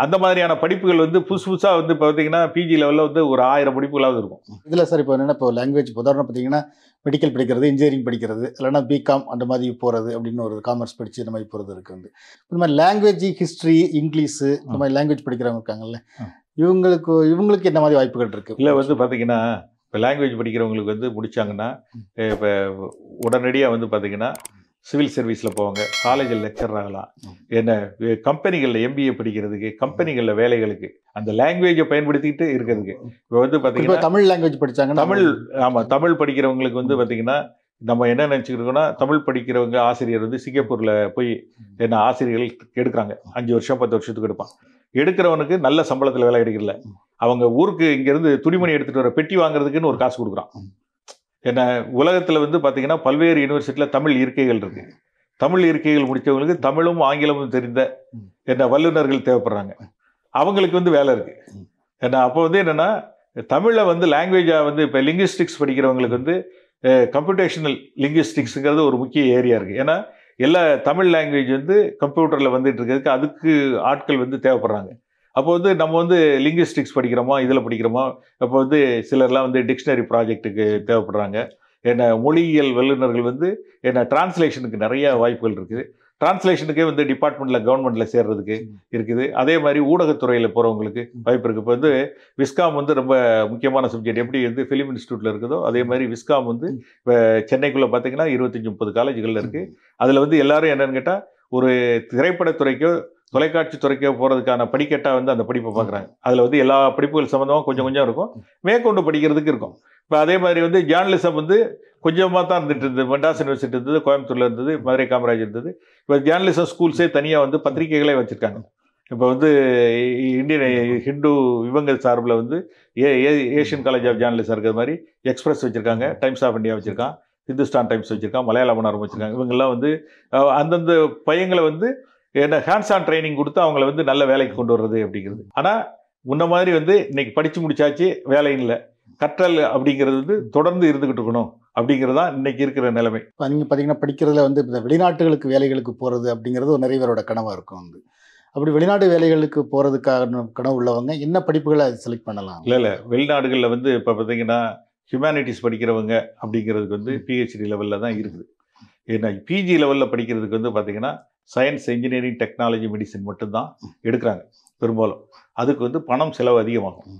அந்த மாதிரியான படிப்புகள் புதுசா பாத்தீங்கன்னா பிஜி லெவல்ல ஒரு 1000 படிப்புகளாவது இருக்கும் இதுல சார் இப்போ என்னன்னா இப்போ லாங்குவேஜ் உதாரணமா பாத்தீங்கன்னா மெடிக்கல் படிக்கிறது இன்ஜினியரிங் படிக்கிறது இல்லனா பிகாம் அந்த மாதிரி போறது அப்படின்னு ஒரு காமர்ஸ் படிச்சு இந்த மாதிரி போறது இருக்கு இந்த மாதிரி லாங்குவேஜ் ஹிஸ்டரி இங்கிலீஷ் இந்த மாதிரி லாங்குவேஜ் படிக்கிறவங்க இருக்காங்கல்ல இவங்களுக்கு என்ன மாதிரி வாய்ப்புகள் இருக்கு இல்ல பாத்தீங்கன்னா இப்போ லாங்குவேஜ் படிக்கிறவங்களுக்கு முடிச்சாங்கன்னா இப்போ உடனடியா பாத்தீங்கன்னா சிவில் சர்வீஸ்ல போவாங்க காலேஜில் லெக்சர் ஆகலாம் என்ன கம்பெனிகளில் MBA படிக்கிறதுக்கு கம்பெனிகளில் வேலைகளுக்கு அந்த லாங்குவேஜை பயன்படுத்திக்கிட்டு இருக்கிறதுக்கு இப்போ பார்த்தீங்கன்னா தமிழ் லாங்குவேஜ் படிச்சாங்க தமிழ் ஆமாம் தமிழ் படிக்கிறவங்களுக்கு பார்த்தீங்கன்னா நம்ம என்ன நினச்சிக்கிட்டோம்னா தமிழ் படிக்கிறவங்க ஆசிரியர் சிங்கப்பூரில் போய் என்ன ஆசிரியர்கள் எடுக்கிறாங்க 5 வருஷம் 10 வருஷத்துக்கு எடுப்பான் எடுக்கிறவனுக்கு நல்ல சம்பளத்தில் வேலை கிடைக்கல அவங்க ஊருக்கு இங்கேருந்து துணிமணி எடுத்துகிட்டு வர பெட்டி வாங்குறதுக்குன்னு ஒரு காசு கொடுக்குறான் என்ன உலகத்துல பாத்தீங்கன்னா பல்வேறு யூனிவர்சிட்டில தமிழ் இருக்கைகள் இருக்கு தமிழ் இருக்கைகள் முடிச்சவங்களுக்கு தமிழும் ஆங்கிலமும் தெரிந்த என்ன வல்லுநர்கள் தேவைப்படுறாங்க அவங்களுக்கு வேலை இருக்கு என்ன அப்போ என்னன்னா தமிழ்ல லாங்குவேஜா இப்ப லிங்குவிஸ்டிக்ஸ் படிக்கிறவங்களுக்கு கம்ப்யூட்டேஷனல் லிங்குவிஸ்டிக்ஸ்ங்கிறது ஒரு முக்கிய ஏரியா இருக்கு ஏன்னா எல்லா தமிழ் லாங்குவேஜ் கம்ப்யூட்டர்ல வந்துட்டு இருக்கிறதுக்கு அதுக்கு ஆட்கள் தேவைப்படுறாங்க அப்போ நம்ம லிங்குவிஸ்டிக்ஸ் படிக்கிறோமா இதில் படிக்கிறோமா அப்போ சிலர்லாம் டிக்ஷனரி ப்ராஜெக்ட்டுக்கு தேவைப்படுறாங்க என்ன மொழியியல் வல்லுநர்கள் என்ன டிரான்ஸ்லேஷனுக்கு நிறைய வாய்ப்புகள் இருக்குது டிரான்ஸ்லேஷனுக்கே டிபார்ட்மெண்ட்டில் கவர்மெண்ட்டில் சேர்றதுக்கு இருக்குது அதே மாதிரி ஊடகத்துறையில் போகிறவங்களுக்கு வாய்ப்பு இருக்குது இப்போ விஸ்காம் ரொம்ப முக்கியமான சப்ஜெக்ட் எப்படி ஃபிலிம் இன்ஸ்டியூட்டில் இருக்குதோ அதே மாதிரி விஸ்காம் இப்போ சென்னைக்குள்ளே பார்த்தீங்கன்னா 25-30 காலேஜுகளில் இருக்குது அதில் எல்லாரும் என்னென்னு கேட்டால் ஒரு திரைப்படத்துறைக்கோ தொலைக்காட்சி துறைக்க போறதுக்கான படிக்கட்டா அந்த படிப்பை பார்க்குறாங்க அதில் எல்லா படிப்புகள் சம்மந்தமாக கொஞ்சம் இருக்கும் மேற்கொண்டு படிக்கிறதுக்கு இருக்கும் இப்போ அதே மாதிரி ஜேர்னலிசம் கொஞ்சமாக தான் இருந்துட்டு இருந்தது மெட்ராஸ் யூனிவர்சிட்டி இருந்தது கோயம்புத்தூரில் இருந்தது மதுரை காமராஜ் இருந்தது இப்போ ஜேர்னலிசம் ஸ்கூல்ஸே தனியாக பத்திரிகைகளே வச்சுருக்காங்க இப்போ இந்தியன் ஹிந்து இவங்க சார்பில் ஏஷியன் காலேஜ் ஆஃப் ஜேர்னலிசம் இருக்கிற மாதிரி எக்ஸ்பிரஸ் வச்சுருக்காங்க டைம்ஸ் ஆஃப் இந்தியா வச்சுருக்கான் ஹிந்துஸ்தான் டைம்ஸ் வச்சுருக்கான் மலையாள மணாரம் வச்சுருக்காங்க இவங்கெல்லாம் அந்தந்த பையங்களை ஏன்னா ஹேண்ட்ஸ் ஆன் ட்ரைனிங் கொடுத்து அவங்கள நல்ல வேலைக்கு கொண்டு வர்றது அப்படிங்கிறது ஆனால் முன்ன மாதிரி இன்னைக்கு படித்து முடிச்சாச்சு வேலை இல்லை கற்றல் அப்படிங்கிறது தொடர்ந்து இருந்துகிட்டு இருக்கணும் அப்படிங்கிறது தான் இன்னைக்கு இருக்கிற நிலைமை நீங்கள் பார்த்தீங்கன்னா படிக்கிறதுல இந்த வெளிநாட்டுகளுக்கு வேலைகளுக்கு போகிறது அப்படிங்கிறது நிறைய பேரோட கனவாக இருக்கும் அப்படி வெளிநாட்டு வேலைகளுக்கு போகிறதுக்கான கனவு உள்ளவங்க என்ன படிப்புகளை செலக்ட் பண்ணலாம் இல்லை வெளிநாடுகளில் இப்போ பார்த்தீங்கன்னா ஹியூமானிட்டிஸ் படிக்கிறவங்க அப்படிங்கிறதுக்கு PhD லெவலில் தான் இருக்குது ஏன்னா PG லெவலில் படிக்கிறதுக்கு பார்த்தீங்கன்னா சயின்ஸ் இன்ஜினியரிங் டெக்னாலஜி மெடிசன் மட்டும்தான் எடுக்கிறாங்க பெரும்பாலும் அதுக்கு பணம் செலவு அதிகமாகும்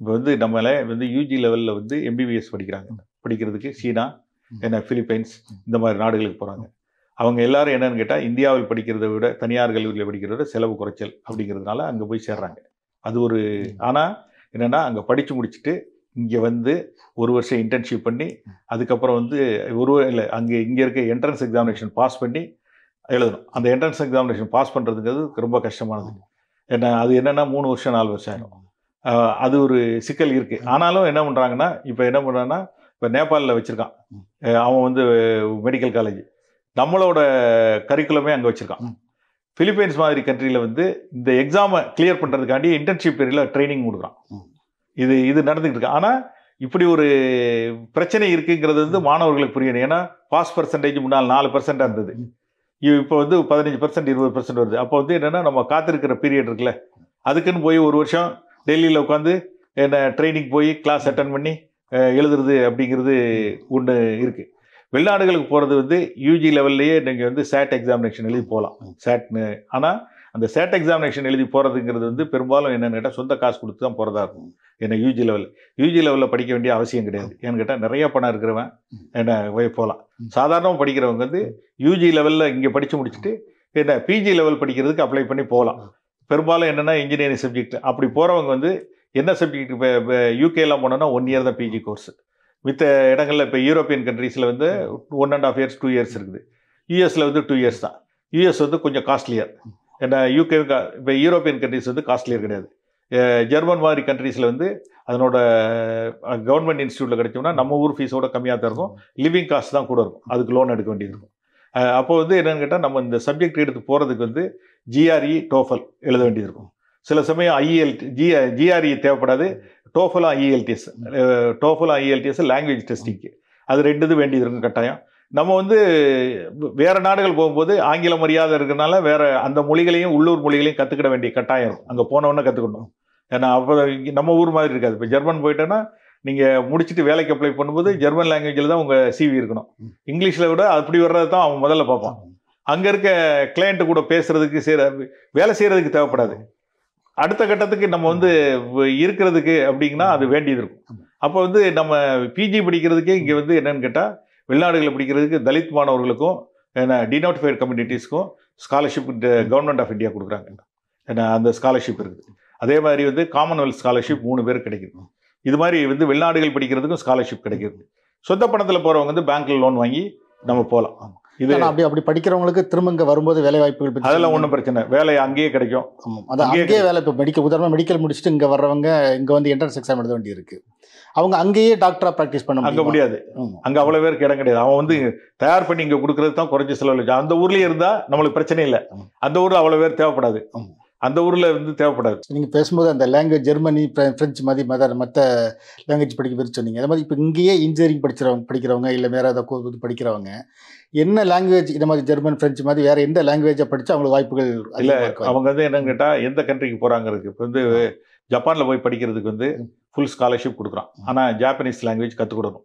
இப்போ நம்மளே UG லெவலில் MBBS படிக்கிறதுக்கு சீனா என்ன பிலிப்பைன்ஸ் இந்த மாதிரி நாடுகளுக்கு போகிறாங்க அவங்க எல்லாரும் என்னன்னு கேட்டால் இந்தியாவில் படிக்கிறத விட தனியார் கல்லூரியில் படிக்கிறத விட செலவு குறைச்சல் அப்படிங்கிறதுனால அங்கே போய் சேர்றாங்க அது ஒரு ஆனால் என்னென்னா அங்கே படித்து முடிச்சுட்டு இங்கே வந்து ஒரு வருஷம் இன்டர்ன்ஷிப் பண்ணி அதுக்கப்புறம் வந்து ஒரு இல்லை அங்கே இங்கே இருக்க என்ட்ரன்ஸ் எக்ஸாமினேஷன் பாஸ் பண்ணி எழுதணும். அந்த என்ட்ரன்ஸ் எக்ஸாமினேஷன் பாஸ் பண்ணுறதுங்கிறது ரொம்ப கஷ்டமானது. ஏன்னா அது என்னென்னா 3 வருஷம் 4 வருஷம் ஆகிடும். அது ஒரு சிக்கல் இருக்குது. ஆனாலும் என்ன பண்ணுறாங்கன்னா இப்போ நேபாளில் வச்சுருக்கான். அவன் வந்து மெடிக்கல் காலேஜ் நம்மளோட கரிக்குலமே அங்கே வச்சுருக்கான். பிலிப்பைன்ஸ் மாதிரி கண்ட்ரியில் வந்து இந்த எக்ஸாமை கிளியர் பண்ணுறதுக்காண்டி இன்டர்ன்ஷிப் பீரியடில் ட்ரைனிங் கொடுக்குறான். இது இது நடந்துகிட்டு இருக்கு. ஆனால் இப்படி ஒரு பிரச்சனை இருக்குங்கிறது வந்து மாணவர்களுக்கு புரியணும். ஏன்னா பாஸ் பர்சன்டேஜ் முன்னால் 4% இருந்தது, இப்போ வந்து 15% 20% வருது. அப்போ வந்து என்னென்னா நம்ம காத்திருக்கிற பீரியட் இருக்குல்ல, அதுக்குன்னு போய் ஒரு வருஷம் டெல்லியில் உட்காந்து என்ன ட்ரைனிங் போய் கிளாஸ் அட்டன் பண்ணி எழுதுறது அப்படிங்கிறது ஒன்று இருக்குது. வெளிநாடுகளுக்கு போகிறது வந்து யூஜி லெவல்லையே நீங்கள் வந்து சேட் எக்ஸாமினேஷன் எழுதி போகலாம், சேட்னு. ஆனால் அந்த சேட் எக்ஸாமினேஷன் எழுதி போகிறதுங்கிறது வந்து பெரும்பாலும் என்னென்னு கேட்டால் சொந்த காசு கொடுத்து தான் போகிறதா இருக்கும். ஏன்னா யூஜி லெவலில் படிக்க வேண்டிய அவசியம் கிடையாது. ஏன்னு கேட்டால் நிறையா பணம் இருக்கிறவன் என்ன போய் போகலாம். சாதாரணமாக படிக்கிறவங்க வந்து யூஜி லெவலில் இங்கே படித்து முடிச்சுட்டு என்ன பிஜி லெவல் படிக்கிறதுக்கு அப்ளை பண்ணி போகலாம். பெரும்பாலும் என்னென்னா இன்ஜினியரிங் சப்ஜெக்ட் அப்படி போகிறவங்க வந்து என்ன சப்ஜெக்ட், இப்போ யூகேலாம் போனோன்னா 1 இயர் தான் பிஜி கோர்ஸ். மித்த இடங்களில் இப்போ யூரோப்பியன் கண்ட்ரீஸில் வந்து 1.5 இயர்ஸ் 2 இயர்ஸ் இருக்குது. யூஎஸில் வந்து 2 இயர்ஸ் தான். யூஎஸ் வந்து கொஞ்சம் காஸ்ட்லியர். ஏன்னா யூகே இப்போ யூரோப்பியன் கண்ட்ரீஸ் வந்து காஸ்ட்லியர் கிடையாது. ஜெர்மன் மாதிரி கண்ட்ரீஸில் வந்து அதனோட கவர்மெண்ட் இன்ஸ்டியூட்டில் கிடைச்சோம்னா நம்ம ஊர் ஃபீஸோட கம்மியாக தான் இருக்கும். லிவிங் காஸ்ட் தான் கூட இருக்கும், அதுக்கு லோன் எடுக்க வேண்டியது இருக்கும். அப்போ வந்து என்னென்னு கேட்டால் நம்ம இந்த சப்ஜெக்ட் எடுத்து போகிறதுக்கு வந்து ஜிஆர்இ டோஃபல் எழுத வேண்டியது இருக்கும். சில சமயம் ஐஎல்டி ஜிஆர்இ தேவைப்படாது, டோஃபல் ஐஎல்டிஎஸ் லாங்குவேஜ் டெஸ்டிங்க்கு அது ரெண்டுது வேண்டியது இருக்கும் கட்டாயம். நம்ம வந்து வேறு நாடுகள் போகும்போது ஆங்கிலம் மரியாதை இருக்கிறதுனால வேறு அந்த மொழிகளையும் உள்ளூர் மொழிகளையும் கற்றுக்கிட வேண்டிய கட்டாயம் இருக்கும். அங்கே போனவொன்னே கற்றுக்கணும். ஏன்னா அப்போ நம்ம ஊர் மாதிரி இருக்காது. இப்போ ஜெர்மன் போயிட்டோன்னா நீங்கள் முடிச்சுட்டு வேலைக்கு அப்ளை பண்ணும்போது ஜெர்மன் லாங்குவேஜில் தான் உங்கள் சிவி இருக்கணும். இங்கிலீஷில் விட அப்படி வர்றது தான் அவன் முதல்ல பார்ப்பான். அங்கே இருக்க கிளையண்ட்டு கூட பேசுகிறதுக்கு வேலை செய்கிறதுக்கு தேவைப்படாது. அடுத்த கட்டத்துக்கு நம்ம வந்து இருக்கிறதுக்கு அப்படிங்கன்னா அது வேண்டியது இருக்கும். அப்போ வந்து நம்ம பிஜி படிக்கிறதுக்கே இங்கே வந்து என்னென்னு கேட்டால் வெளிநாடுகளை படிக்கிறதுக்கு தலித் மாணவர்களுக்கும் ஏன்னா டிநோட்டிஃபைடு கம்யூனிட்டிஸ்க்கும் ஸ்காலர்ஷிப் கவர்மெண்ட் ஆஃப் இந்தியா கொடுக்குறாங்க. ஏன்னா அந்த ஸ்காலர்ஷிப் இருக்குது. அதே மாதிரி வந்து காமன்வெல்த் ஸ்காலர்ஷிப் 3 பேர் கிடைக்குது. இது மாதிரி வந்து வெளிநாடுகள் படிக்கிறதுக்கும் ஸ்காலர்ஷிப் கிடைக்கிறது. சொந்த பணத்தில் போகிறவங்க வந்து பேங்க்கில் லோன் வாங்கி நம்ம போகலாம். இது அப்படி படிக்கிறவங்களுக்கு திரும்ப இங்கே வரும்போது வேலை வாய்ப்புகள் அதெல்லாம் ஒன்றும் பிரச்சனை, வேலை அங்கேயே கிடைக்கும். ஆமாம், அது அங்கேயே வேலை. இப்போ மெடிக்கல் முடிச்சுட்டு இங்கே வர்றவங்க இங்கே வந்து என்ட்ரன்ஸ் எக்ஸாம் எழுத வேண்டி இருக்குது. அவங்க அங்கேயே டாக்டராக ப்ராக்டிஸ் பண்ண அங்கே முடியாது. அங்கே அவ்வளோ பேருக்கு இடம் கிடையாது. அவன் வந்து தயார் பண்ணி இங்கே கொடுக்குறது தான் குறைஞ்ச செலவில். அந்த ஊர்லேயே இருந்தால் நம்மளுக்கு பிரச்சனை இல்லை. அந்த ஊரில் அவ்வளோ பேர் தேவைப்படாது. அந்த ஊரில் வந்து தேவைப்படாது. நீங்கள் பேசும்போது அந்த லாங்குவேஜ் ஜெர்மனி ஃப்ரெஞ்சு மாதிரி மற்ற லாங்குவேஜ் படிக்க பேர் சொன்னீங்க. அது மாதிரி இப்போ இங்கேயே இன்ஜினியரிங் படிக்கிறவங்க இல்லை வேறு ஏதாவது கோர்ஸ் படிக்கிறவங்க என்ன லாங்குவேஜ் இந்த மாதிரி ஜெர்மன் ஃப்ரெஞ்சு மாதிரி வேறு எந்த லாங்குவேஜை படித்தா அவங்களுக்கு வாய்ப்புகள் இல்லை. அவங்க வந்து என்னன்னு கேட்டால் எந்த கண்ட்ரிக்கு போகிறாங்கிறது. இப்போ வந்து ஜப்பானில் போய் படிக்கிறதுக்கு வந்து ஃபுல் ஸ்காலர்ஷிப் கொடுக்குறான். ஆனால் ஜாப்பனீஸ் லாங்குவேஜ் கற்றுக்கொடுக்கணும்.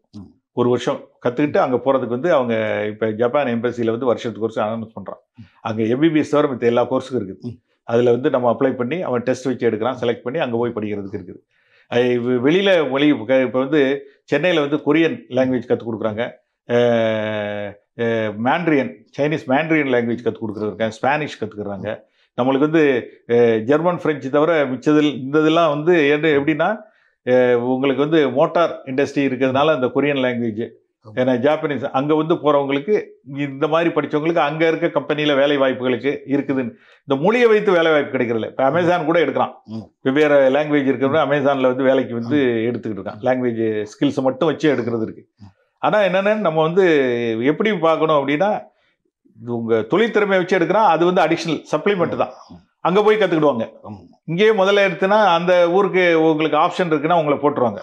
1 வருஷம் கற்றுக்கிட்டு அங்கே போகிறதுக்கு வந்து அவங்க இப்போ ஜப்பான் எம்பசியில் வந்து வருஷத்துக்கு கோர்ஸ் அனௌன்ஸ் பண்ணுறான். அங்கே எம்பிபிஎஸ் தவிர மற்ற எல்லா கோர்ஸுக்கும் இருக்குது. அதில் வந்து நம்ம அப்ளை பண்ணி அவன் டெஸ்ட் வச்சு எடுக்கிறான், செலக்ட் பண்ணி அங்கே போய் படிக்கிறதுக்கு இருக்குது. வெளியில் மொழி இப்போ வந்து சென்னையில் வந்து கொரியன் லாங்குவேஜ் கற்றுக் கொடுக்குறாங்க, மேண்ட்ரியன் சைனீஸ் மேண்ட்ரியன் லாங்குவேஜ் கற்றுக் கொடுக்குறாங்க, ஸ்பானிஷ் கற்றுக்குறாங்க. நம்மளுக்கு வந்து ஜெர்மன் ஃப்ரெஞ்சு தவிர மிச்சதில் இந்ததெல்லாம் வந்து எப்படின்னா உங்களுக்கு வந்து மோட்டார் இண்டஸ்ட்ரி இருக்கிறதுனால அந்த கொரியன் லாங்குவேஜ் ஏன்னா ஜாப்பனீஸ் அங்கே வந்து போகிறவங்களுக்கு இந்த மாதிரி படித்தவங்களுக்கு அங்கே இருக்க கம்பெனியில் வேலை வாய்ப்புகளுக்கு இருக்குதுன்னு இந்த மொழியை வைத்து வேலை வாய்ப்பு கிடைக்கிறதில்ல. இப்போ அமேசான் கூட எடுக்கிறான். வெவ்வேறு லாங்குவேஜ் இருக்கிறவங்க அமேசானில் வந்து வேலைக்கு வந்து எடுத்துக்கிட்டு இருக்கான். லாங்குவேஜ் ஸ்கில்ஸை மட்டும் வச்சு எடுக்கிறது இருக்குது. ஆனால் என்னென்னு நம்ம வந்து எப்படி பார்க்கணும் அப்படின்னா உங்கள் தொழில்திறமையை வச்சு எடுக்கிறான். அது வந்து அடிஷ்னல் சப்ளிமெண்ட் தான். அங்கே போய் கற்றுக்கிடுவாங்க. இங்கேயே முதல்ல எடுத்துன்னா அந்த ஊருக்கு உங்களுக்கு ஆப்ஷன் இருக்குன்னா உங்களை போட்டுருவாங்க.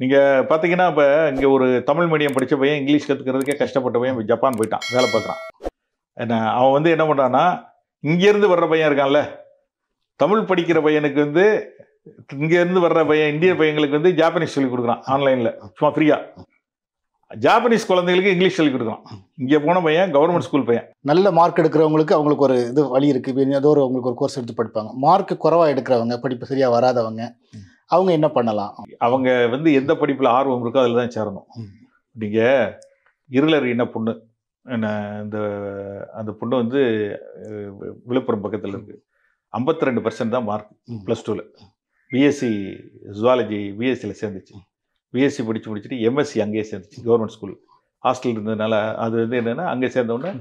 நீங்கள் பார்த்தீங்கன்னா இப்போ இங்கே ஒரு தமிழ் மீடியம் படித்த பையன் இங்கிலீஷ் கற்றுக்கிறதுக்கே கஷ்டப்பட்ட பையன் ஜப்பான் போயிட்டான், வேலை பார்க்குறான். ஏன்னா அவன் வந்து என்ன பண்ணுறான்னா இங்கேருந்து வர்ற பையன் இருக்கான்ல, தமிழ் படிக்கிற பையனுக்கு வந்து இங்கேருந்து வர்ற பையன் இந்திய பையங்களுக்கு வந்து ஜாப்பனீஸ் சொல்லிக் கொடுக்குறான் ஆன்லைனில் சும்மா ஃப்ரீயாக. ஜாப்பனீஸ் குழந்தைகளுக்கு இங்கிலீஷ் சொல்லிக் கொடுக்குறான். இங்கே போன பையன் கவர்மெண்ட் ஸ்கூல் பையன். நல்ல மார்க் எடுக்கிறவங்களுக்கு அவங்களுக்கு ஒரு இது வழி இருக்குது. ஏதோ ஒரு அவங்களுக்கு ஒரு கோர்ஸ் எடுத்து படிப்பாங்க. மார்க் குறைவாக எடுக்கிறவங்க படிப்பு சரியாக வராதவங்க அவங்க என்ன பண்ணலாம்? அவங்க வந்து எந்த படிப்பில் ஆர்வம் இருக்கோ அதில் தான் சேரணும். நீங்கள் இருளர் என்ன பொண்ணு என்ன அந்த பொண்ணு வந்து விழுப்புரம் பக்கத்தில் இருக்குது. 52% தான் மார்க் +2ல். பிஎஸ்சி ஜுவாலஜி பிஎஸ்சியில் சேர்ந்துச்சு. பிஎஸ்சி படித்து முடிச்சுட்டு எம்எஸ்சி அங்கேயே சேர்ந்துச்சு கவர்மெண்ட் ஸ்கூல் ஹாஸ்டல் இருந்ததுனால. அது வந்து என்னென்னா அங்கே சேர்ந்தோடனே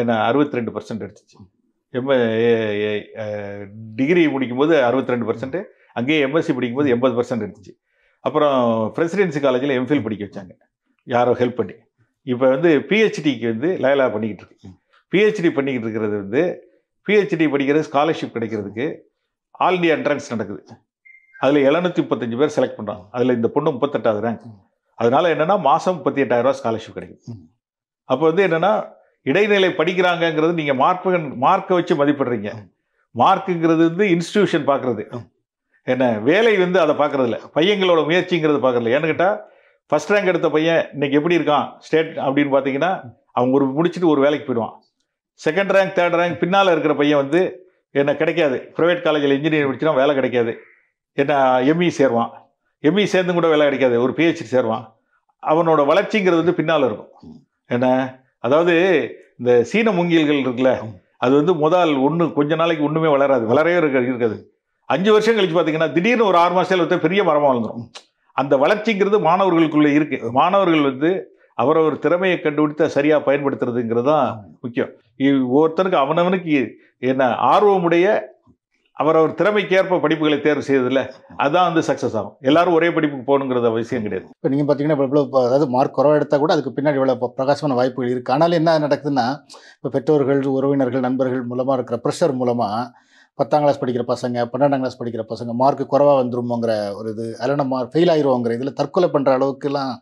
என்ன 62% எடுத்துச்சு. டிகிரி முடிக்கும்போது 62%, அங்கேயே எம்எஸ்சி படிக்கும்போது 80% எடுத்துச்சு. அப்புறம் பிரசிடென்சி காலேஜில் எம்ஃபில் படிக்க வச்சாங்க யாரோ ஹெல்ப் பண்ணி. இப்போ வந்து பிஹெச்டிக்கு வந்து லயலா பண்ணிக்கிட்டு இருக்கு. பிஹெச்டி பண்ணிக்கிட்டு இருக்கிறது வந்து பிஹெச்டி படிக்கிறது ஸ்காலர்ஷிப் கிடைக்கிறதுக்கு ஆல் இண்டியா என்ட்ரன்ஸ் நடக்குது. அதில் 735 பேர் செலக்ட் பண்ணுறாங்க. அதில் இந்த பொண்ணு 38வது ரேங்க். அதனால என்னென்னா மாதம் 38,000 ரூபா ஸ்காலர்ஷிப் கிடைக்கும். அப்போ வந்து என்னென்னா இடைநிலை படிக்கிறாங்கங்கிறது நீங்கள் மார்க்கை வச்சு மதிப்பிடுறீங்க. மார்க்குங்கிறது வந்து இன்ஸ்டிடியூஷன் பார்க்குறது, என்ன வேலை வந்து அதை பார்க்குறதில்ல, பையங்களோட முயற்சிங்கிறது பார்க்குறதில்ல. ஏன்னு கேட்டால் ஃபஸ்ட் ரேங்க் எடுத்த பையன் இன்றைக்கி எப்படி இருக்கான் ஸ்டேட் அப்படின்னு பார்த்தீங்கன்னா அவங்க ஒரு முடிச்சுட்டு ஒரு வேலைக்கு போயிடுவான். செகண்ட் ரேங்க் தேர்ட் ரேங்க் பின்னால் இருக்கிற பையன் வந்து என்ன கிடைக்காது, ப்ரைவேட் காலேஜில் இன்ஜினியரிங் முடிச்சுனா வேலை கிடைக்காது, என்ன எம்இ சேருவான், எம்இ சேர்ந்து கூட வேலை கிடைக்காது, ஒரு பிஹெச்டி சேருவான். அவனோட வளர்ச்சிங்கிறது வந்து பின்னால் இருக்கும். என்ன அதாவது இந்த சீன மூங்கில்கள் இருக்குல்ல, அது வந்து முதல் ஒன்று கொஞ்ச நாளைக்கு ஒன்றுமே வளராது, வளரவே இருக்காது. 5 வருஷம் கழிச்சு பார்த்தீங்கன்னா திடீர்னு ஒரு 6 மாதத்தில் வந்து பெரிய மரமாக வளர்ந்துடும். அந்த வளர்ச்சிங்கிறது மாணவர்களுக்குள்ளே இருக்குது. மாணவர்கள் வந்து அவரவர் திறமையை கண்டுபிடித்து சரியாக பயன்படுத்துறதுங்கிறது தான் முக்கியம். ஒவ்வொருத்தனுக்கு அவனவனுக்கு என்ன ஆர்வமுடைய அவரவர் திறமைக்கேற்ப படிப்புகளை தேர்வு செய்யறதில்ல, அதுதான் வந்து சக்ஸஸ் ஆகும். எல்லாரும் ஒரே படிப்புக்கு போகணுங்கிறது அவசியம் கிடையாது. இப்போ நீங்கள் பார்த்தீங்கன்னா இப்போ இவ்வளோ அதாவது மார்க் குறவை எடுத்தால் கூட அதுக்கு பின்னாடி இவ்வளோ பிரகாசமான வாய்ப்புகள் இருக்குது. ஆனால் என்ன நடக்குதுன்னா இப்போ பெற்றோர்கள் உறவினர்கள் நண்பர்கள் மூலமாக இருக்கிற ப்ரெஷர் மூலமாக 10ஆம் கிளாஸ் படிக்கிற பசங்க 12ஆம் கிளாஸ் படிக்கிற பசங்க மார்க்கு குறவாக வந்துருமோங்கிற ஒரு இது, அதில் நம்ம ஃபெயில் ஆயிடுவோங்கிற இதில் தற்கொலை பண்ணுற அளவுக்குலாம்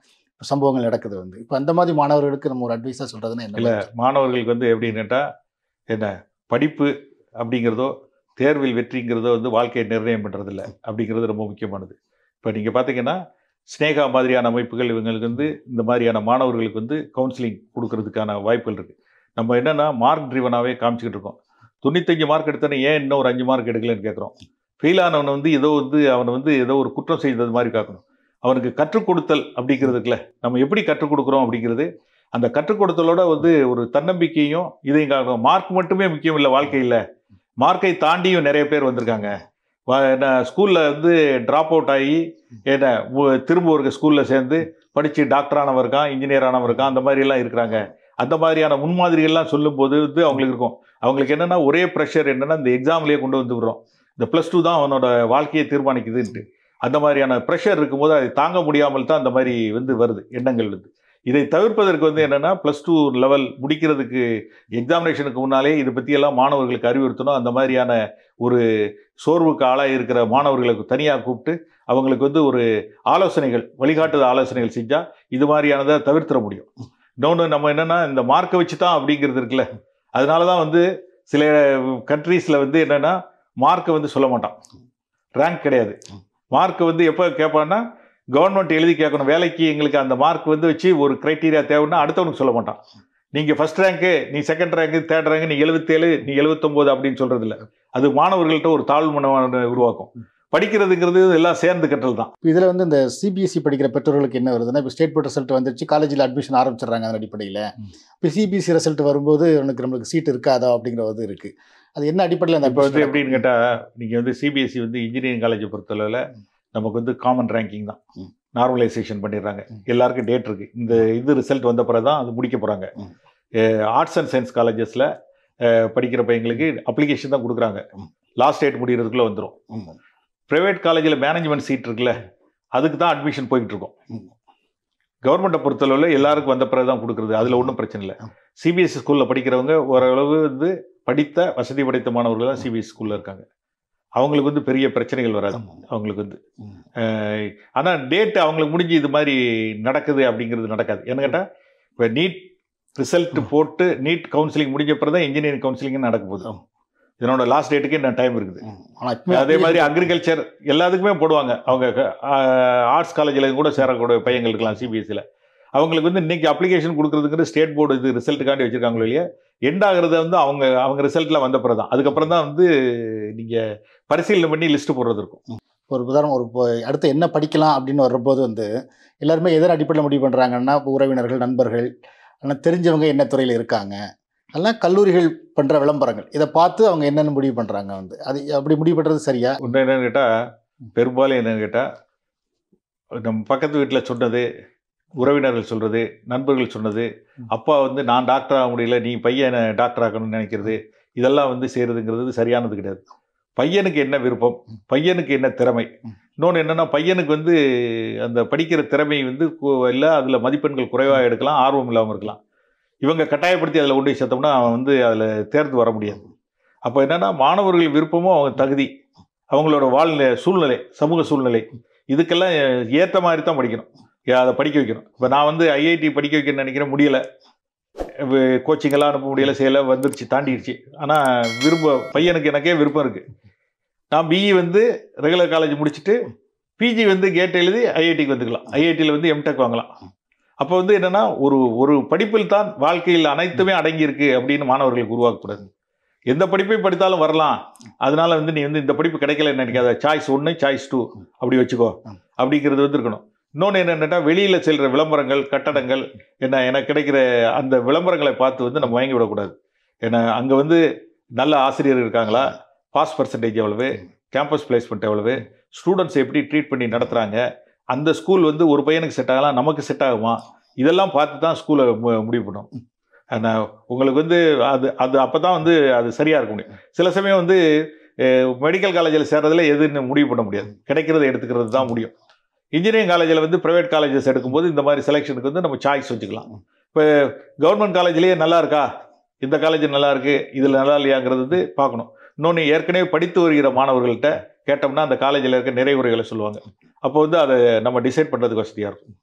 சம்பவங்கள் நடக்குது. வந்து இப்போ அந்த மாதிரி மாணவர்களுக்கு நம்ம ஒரு அட்வைஸாக சொல்கிறதுன்னா இல்லை, மாணவர்களுக்கு வந்து எப்படின்னு கேட்டால் என்ன படிப்பு அப்படிங்கிறதோ தேர்வில் வெற்றிங்கிறதோ வந்து வாழ்க்கையை நிர்ணயம் பண்ணுறதில்ல அப்படிங்கிறது ரொம்ப முக்கியமானது. இப்போ நீங்கள் பார்த்தீங்கன்னா ஸ்னேகா மாதிரியான அமைப்புகள் இவங்களுக்கு வந்து இந்த மாதிரியான மாணவர்களுக்கு வந்து கவுன்சிலிங் கொடுக்கறதுக்கான வாய்ப்புகள் இருக்குது. நம்ம என்னென்னா மார்க் ட்ரிவனாகவே காமிச்சிக்கிட்டு இருக்கோம். 95 மார்க் எடுத்தோன்னே ஏன் இன்னும் ஒரு 5 மார்க் எடுக்கலன்னு கேட்குறோம். ஃபெயில் ஆனவனை வந்து ஏதோ வந்து அவனை வந்து ஏதோ ஒரு குற்றம் செய்தது மாதிரி காக்கணும். அவனுக்கு கற்றுக் கொடுத்தல் அப்படிங்கிறதுக்குல நம்ம எப்படி கற்றுக் கொடுக்குறோம் அப்படிங்கிறது, அந்த கற்றுக் கொடுத்தலோட வந்து ஒரு தன்னம்பிக்கையும் இதையும் காக்கணும். மார்க் மட்டுமே முக்கியம் இல்லை வாழ்க்கையில், மார்க்கை தாண்டியும் நிறைய பேர் வந்திருக்காங்க. என்ன ஸ்கூலில் வந்து ட்ராப் அவுட் ஆகி என்ன திரும்ப ஒரு ஸ்கூலில் சேர்ந்து படித்து டாக்டர் ஆனவர் இருக்கான், இன்ஜினியர் ஆனவர் இருக்கான், அந்த மாதிரிலாம் இருக்கிறாங்க. அந்த மாதிரியான முன்மாதிரிகள்லாம் சொல்லும்போது வந்து அவங்களுக்கு இருக்கும். அவங்களுக்கு என்னென்னா ஒரே ப்ரெஷர் என்னென்னா இந்த எக்ஸாம்லேயே கொண்டு வந்து விடுறோம், இந்த +2 தான் அவனோட வாழ்க்கையை தீர்மானிக்குதுன்ட்டு. அந்த மாதிரியான ப்ரெஷர் இருக்கும்போது அதை தாங்க முடியாமல் தான் அந்த மாதிரி வந்து வருது எண்ணங்கள் வந்து. இதை தவிர்ப்பதற்கு வந்து என்னென்னா +2 லெவல் முடிக்கிறதுக்கு எக்ஸாமினேஷனுக்கு முன்னாலே இதை பற்றியெல்லாம் மாணவர்களுக்கு அறிவுறுத்தணும். அந்த மாதிரியான ஒரு சோர்வுக்கு ஆளாக இருக்கிற மாணவர்களுக்கு தனியாக கூப்பிட்டு அவங்களுக்கு வந்து ஒரு ஆலோசனைகள் வழிகாட்டுத ஆலோசனைகள் செஞ்சால் இது மாதிரியானதை தவிர்த்திட முடியும். இன்னொன்று நம்ம என்னென்னா இந்த மார்க்கை வச்சு தான் அப்படிங்கிறது இருக்குல்ல, அதனால தான் வந்து சில கண்ட்ரீஸில் வந்து என்னென்னா மார்க்கை வந்து சொல்ல மாட்டான், ரேங்க் கிடையாது. மார்க்கை வந்து எப்போ கேட்பான்னா கவர்மெண்ட் எழுதி கேட்கணும், வேலைக்கு எங்களுக்கு அந்த மார்க் வந்து வச்சு ஒரு க்ரைட்டீரியா தேவைன்னா அடுத்தவனுக்கு சொல்ல மாட்டான். நீங்கள் ஃபஸ்ட் ரேங்க்கு, நீ செகண்ட் ரேங்க்கு, தேர்ட் ரேங்க், நீ 77, நீ 79 அப்படின்னு சொல்கிறது இல்லை. அது மாணவர்கள்ட்ட ஒரு தாழ்வு மனப்பான்மை உருவாக்கும். படிக்கிறதுங்கிறது எல்லாம் சேர்ந்து கற்றல் தான். இதில் வந்து இந்த சிபிஎஸ்சி படிக்கிற பெற்றோர்களுக்கு என்ன வருதுன்னா இப்போ ஸ்டேட் போர்ட் ரிசல்ட் வந்துச்சு, காலேஜில் அட்மிஷன் ஆரம்பிச்சிடுறாங்க. அதன் அடிப்படையில் இப்போ சிபிஎஸ்சி ரிசல்ட் வரும்போது நம்மளுக்கு சீட் இருக்காதா அப்படிங்கிறது இருக்குது. அது என்ன அடிப்படையில் அந்த இப்போ வந்து எப்படின்னு கேட்டால் நீங்கள் வந்து சிபிஎஸ்சி வந்து இன்ஜினியரிங் காலேஜை பொறுத்தளவில் நமக்கு வந்து காமன் ரேங்கிங் தான், நார்மலைசேஷன் பண்ணிடுறாங்க. எல்லாருக்கும் டேட் இருக்குது, இந்த இது ரிசல்ட் வந்த பிறகு தான் அது முடிக்க போகிறாங்க. ஆர்ட்ஸ் அண்ட் சயின்ஸ் காலேஜஸில் படிக்கிற பையங்களுக்கு அப்ளிகேஷன் தான் கொடுக்குறாங்க, லாஸ்ட் டேட் முடிகிறதுக்குள்ளே வந்துடும். ப்ரைவேட் காலேஜில் மேனேஜ்மெண்ட் சீட் இருக்குல்ல, அதுக்கு தான் அட்மிஷன் போய்கிட்ருக்கோம். கவர்மெண்ட்டை பொறுத்தளவில் எல்லாருக்கும் வந்த பிறகு தான் கொடுக்குறது, அதில் ஒன்றும் பிரச்சனை இல்லை. சிபிஎஸ்சி ஸ்கூலில் படிக்கிறவங்க ஓரளவு வந்து படித்த வசதி படைத்த மாணவர்கள் தான் சிபிஎஸ்சி ஸ்கூலில் இருக்காங்க. அவங்களுக்கு வந்து பெரிய பிரச்சனைகள் வராது அவங்களுக்கு வந்து. ஆனால் டேட்டு அவங்களுக்கு முடிஞ்சு இது மாதிரி நடக்குது அப்படிங்கிறது நடக்காது. ஏன்னு கேட்டால் இப்போ நீட் ரிசல்ட்டு போட்டு நீட் கவுன்சிலிங் முடிஞ்ச பிறகு தான் இன்ஜினியரிங் கவுன்சிலிங்கு நடக்க போகுது. இதனோட லாஸ்ட் டேட்டுக்கு என்ன டைம் இருக்குது. அதே மாதிரி அக்ரிகல்ச்சர் எல்லாத்துக்குமே போடுவாங்க. அவங்க ஆர்ட்ஸ் காலேஜில் கூட சேரக்கூடிய பையங்கள் இருக்கலாம் சிபிஎஸ்சியில். அவங்களுக்கு வந்து இன்றைக்கி அப்ளிகேஷன் கொடுக்குறதுங்கிற ஸ்டேட் போர்டு இது ரிசல்ட்டுக்காண்டி வச்சுருக்காங்களோ இல்லையா, எண்டாகிறத வந்து அவங்க அவங்க ரிசல்ட்டில் வந்த பிறகு தான், அதுக்கப்புறம் தான் வந்து நீங்கள் பரிசீலனை பண்ணி லிஸ்ட்டு போடுறது இருக்கும். ஒரு உதாரணம், ஒரு அடுத்து என்ன படிக்கலாம் அப்படின்னு வர்றபோது வந்து எல்லாருமே எதன் அடிப்படையில் முடிவு பண்ணுறாங்கன்னா இப்போ உறவினர்கள் நண்பர்கள் ஆனால் தெரிஞ்சவங்க என்ன துறையில் இருக்காங்க அதெல்லாம் கல்லூரிகள் பண்ணுற விளம்பரங்கள் இதை பார்த்து அவங்க என்னென்னு முடிவு பண்ணுறாங்க வந்து. அது அப்படி முடிவு பண்ணுறது சரியா? ஒன்று என்னென்னு கேட்டால் பெரும்பாலும் என்னென்னு கேட்டால் நம் பக்கத்து வீட்டில் சொன்னது, உறவினர்கள் சொல்கிறது, நண்பர்கள் சொன்னது, அப்பா வந்து நான் டாக்டர் ஆக முடியல, நீ பையனை டாக்டர் ஆகணும்னு நினைக்கிறது, இதெல்லாம் வந்து செய்கிறதுங்கிறது சரியானது கிடையாது. பையனுக்கு என்ன விருப்பம், பையனுக்கு என்ன திறமை, இன்னொன்று என்னென்னா பையனுக்கு வந்து அந்த படிக்கிற திறமை வந்து இல்லை, அதில் மதிப்பெண்கள் குறைவாக எடுக்கலாம், ஆர்வம் இல்லாமல் இருக்கலாம். இவங்க கட்டாயப்படுத்தி அதில் ஒன்றை சேர்த்தோம்னா அவன் வந்து அதில் தேர்ந்து வர முடியாது. அப்போ என்னென்னா மாணவர்கள் விருப்பமும் அவங்க தகுதி, அவங்களோட வாழ்நிலை, சூழ்நிலை, சமூக சூழ்நிலை, இதுக்கெல்லாம் ஏற்ற மாதிரி தான் படிக்கணும், அதை படிக்க வைக்கணும். இப்போ நான் வந்து ஐஐடி படிக்க வைக்கணும்னு நினைக்கிறேன், முடியலை, கோச்சிங்கெல்லாம் அனுப்ப முடியலை, செய்யலை, வந்துருச்சு, தாண்டிடுச்சு. ஆனால் பையனுக்கு எனக்கே விருப்பம் இருக்குது, நான் பிஇ வந்து ரெகுலர் காலேஜ் முடிச்சுட்டு பிஜி வந்து கேட் எழுதி ஐஐடிக்கு வந்துக்கலாம், ஐஐடியில் வந்து எம்டெக் வாங்கலாம். அப்போ வந்து என்னென்னா ஒரு ஒரு படிப்பில் தான் வாழ்க்கையில் அனைத்துமே அடங்கியிருக்கு அப்படின்னு மாணவர்களுக்கு உருவாக்கக்கூடாது. எந்த படிப்பை படித்தாலும் வரலாம், அதனால வந்து நீ வந்து இந்த படிப்பு கிடைக்கலன்னு நினைக்காத, choice 1, choice 2 அப்படி வச்சுக்கோ அப்படிங்கிறது வந்து இருக்கணும். இன்னொன்று என்னென்னா வெளியில் செல்கிற விளம்பரங்கள், கட்டடங்கள், என்ன எனக்கு கிடைக்கிற அந்த விளம்பரங்களை பார்த்து வந்து நம்ம வாங்கி விடக்கூடாது. ஏன்னா அங்கே வந்து நல்ல ஆசிரியர் இருக்காங்களா, பாஸ் பர்சன்டேஜ் எவ்வளவு, கேம்பஸ் பிளேஸ்மெண்ட் எவ்வளவு, ஸ்டூடெண்ட்ஸ் எப்படி ட்ரீட் பண்ணி நடத்துகிறாங்க, அந்த ஸ்கூல் வந்து ஒரு பையனுக்கு செட் ஆகலாம், நமக்கு செட் ஆகுமா, இதெல்லாம் பார்த்து தான் ஸ்கூலை முடிவு பண்ணும். ஆனால் உங்களுக்கு வந்து அது அது அப்போ தான் வந்து அது சரியாக இருக்க முடியும். சில சமயம் வந்து மெடிக்கல் காலேஜில் சேர்றதில் எதுன்னு முடிவு பண்ண முடியாது, கிடைக்கிறத எடுத்துக்கிறது தான் முடியும். இன்ஜினியரிங் காலேஜில் வந்து ப்ரைவேட் காலேஜஸ் எடுக்கும்போது இந்த மாதிரி செலெக்ஷனுக்கு வந்து நம்ம சாய்ஸ் வச்சுக்கலாம். இப்போ கவர்மெண்ட் காலேஜ்லேயே நல்லா இருக்கா, இந்த காலேஜ் நல்லா இருக்குது, இதில் நல்லா இல்லையாங்கிறது வந்து பார்க்கணும். இன்னொன்று ஏற்கனவே படித்து வருகிற மாணவர்கள்ட்ட கேட்டோம்னா அந்த காலேஜில் இருக்க நிறைவுரைகளை சொல்லுவாங்க, அப்போ வந்து அதை நம்ம டிசைட் பண்ணுறதுக்கு வசதியாக இருக்கும்.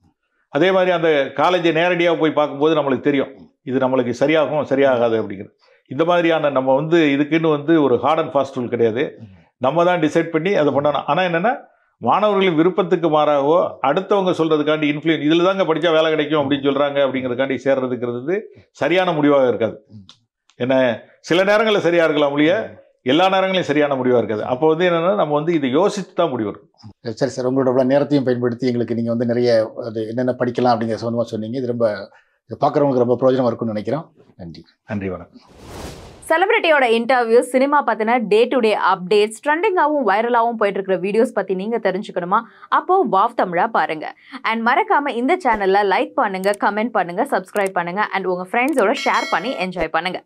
அதே மாதிரி அந்த காலேஜை நேரடியாக போய் பார்க்கும்போது நம்மளுக்கு தெரியும் இது நம்மளுக்கு சரியாகும் சரியாகாது அப்படிங்கிறது. இந்த மாதிரியான நம்ம வந்து இதுக்குன்னு வந்து ஒரு ஹார்ட் அண்ட் ஃபாஸ்ட் ரூல் கிடையாது, நம்ம தான் டிசைட் பண்ணி அதை பண்ணணும். ஆனால் என்னென்னா மாணவர்களின் விருப்பத்துக்கு மாறாகவோ அடுத்தவங்க சொல்கிறதுக்காண்டி இன்ஃப்ளூயன்ஸ், இதில் தாங்க படித்தா வேலை கிடைக்கும் அப்படின்னு சொல்கிறாங்க அப்படிங்கிறதுக்காண்டி சேர்றதுங்கிறது சரியான முடிவாக இருக்காது. என்ன சில நேரங்களில் சரியாக இருக்கலாம், ஒழிய எல்லா நேரங்களையும் சரியான முடிவாக இருக்காது. அப்போ வந்து என்னென்னா நம்ம வந்து இதை யோசித்து தான் முடிவு இருக்கும். சரி சார், உங்களோட நேரத்தையும் பயன்படுத்தி எங்களுக்கு நீங்கள் வந்து நிறைய அது என்னென்ன படிக்கலாம் அப்படிங்கிற சொந்தமாக சொன்னீங்க. இது ரொம்ப பார்க்குறவங்களுக்கு ரொம்ப பிரயோஜனமாக இருக்கும்னு நினைக்கிறோம். நன்றி. நன்றி, வணக்கம். செலிபிரிட்டியோட இன்டர்வியூஸ், சினிமா பற்றின டே டு டே அப்டேட்ஸ், ட்ரெண்டிங்காகவும் வைரலாகவும் போயிட்டு இருக்கிற வீடியோஸ் பற்றி நீங்கள் தெரிஞ்சுக்கணுமா? அப்போது வாவ் தமிழாக பாருங்கள். அண்ட் மறக்காமல் இந்த சேனலில் லைக் பண்ணுங்கள், கமெண்ட் பண்ணுங்கள், சப்ஸ்கிரைப் பண்ணுங்கள், அண்ட் உங்கள் ஃப்ரெண்ட்ஸோட ஷேர் பண்ணி என்ஜாய் பண்ணுங்கள்.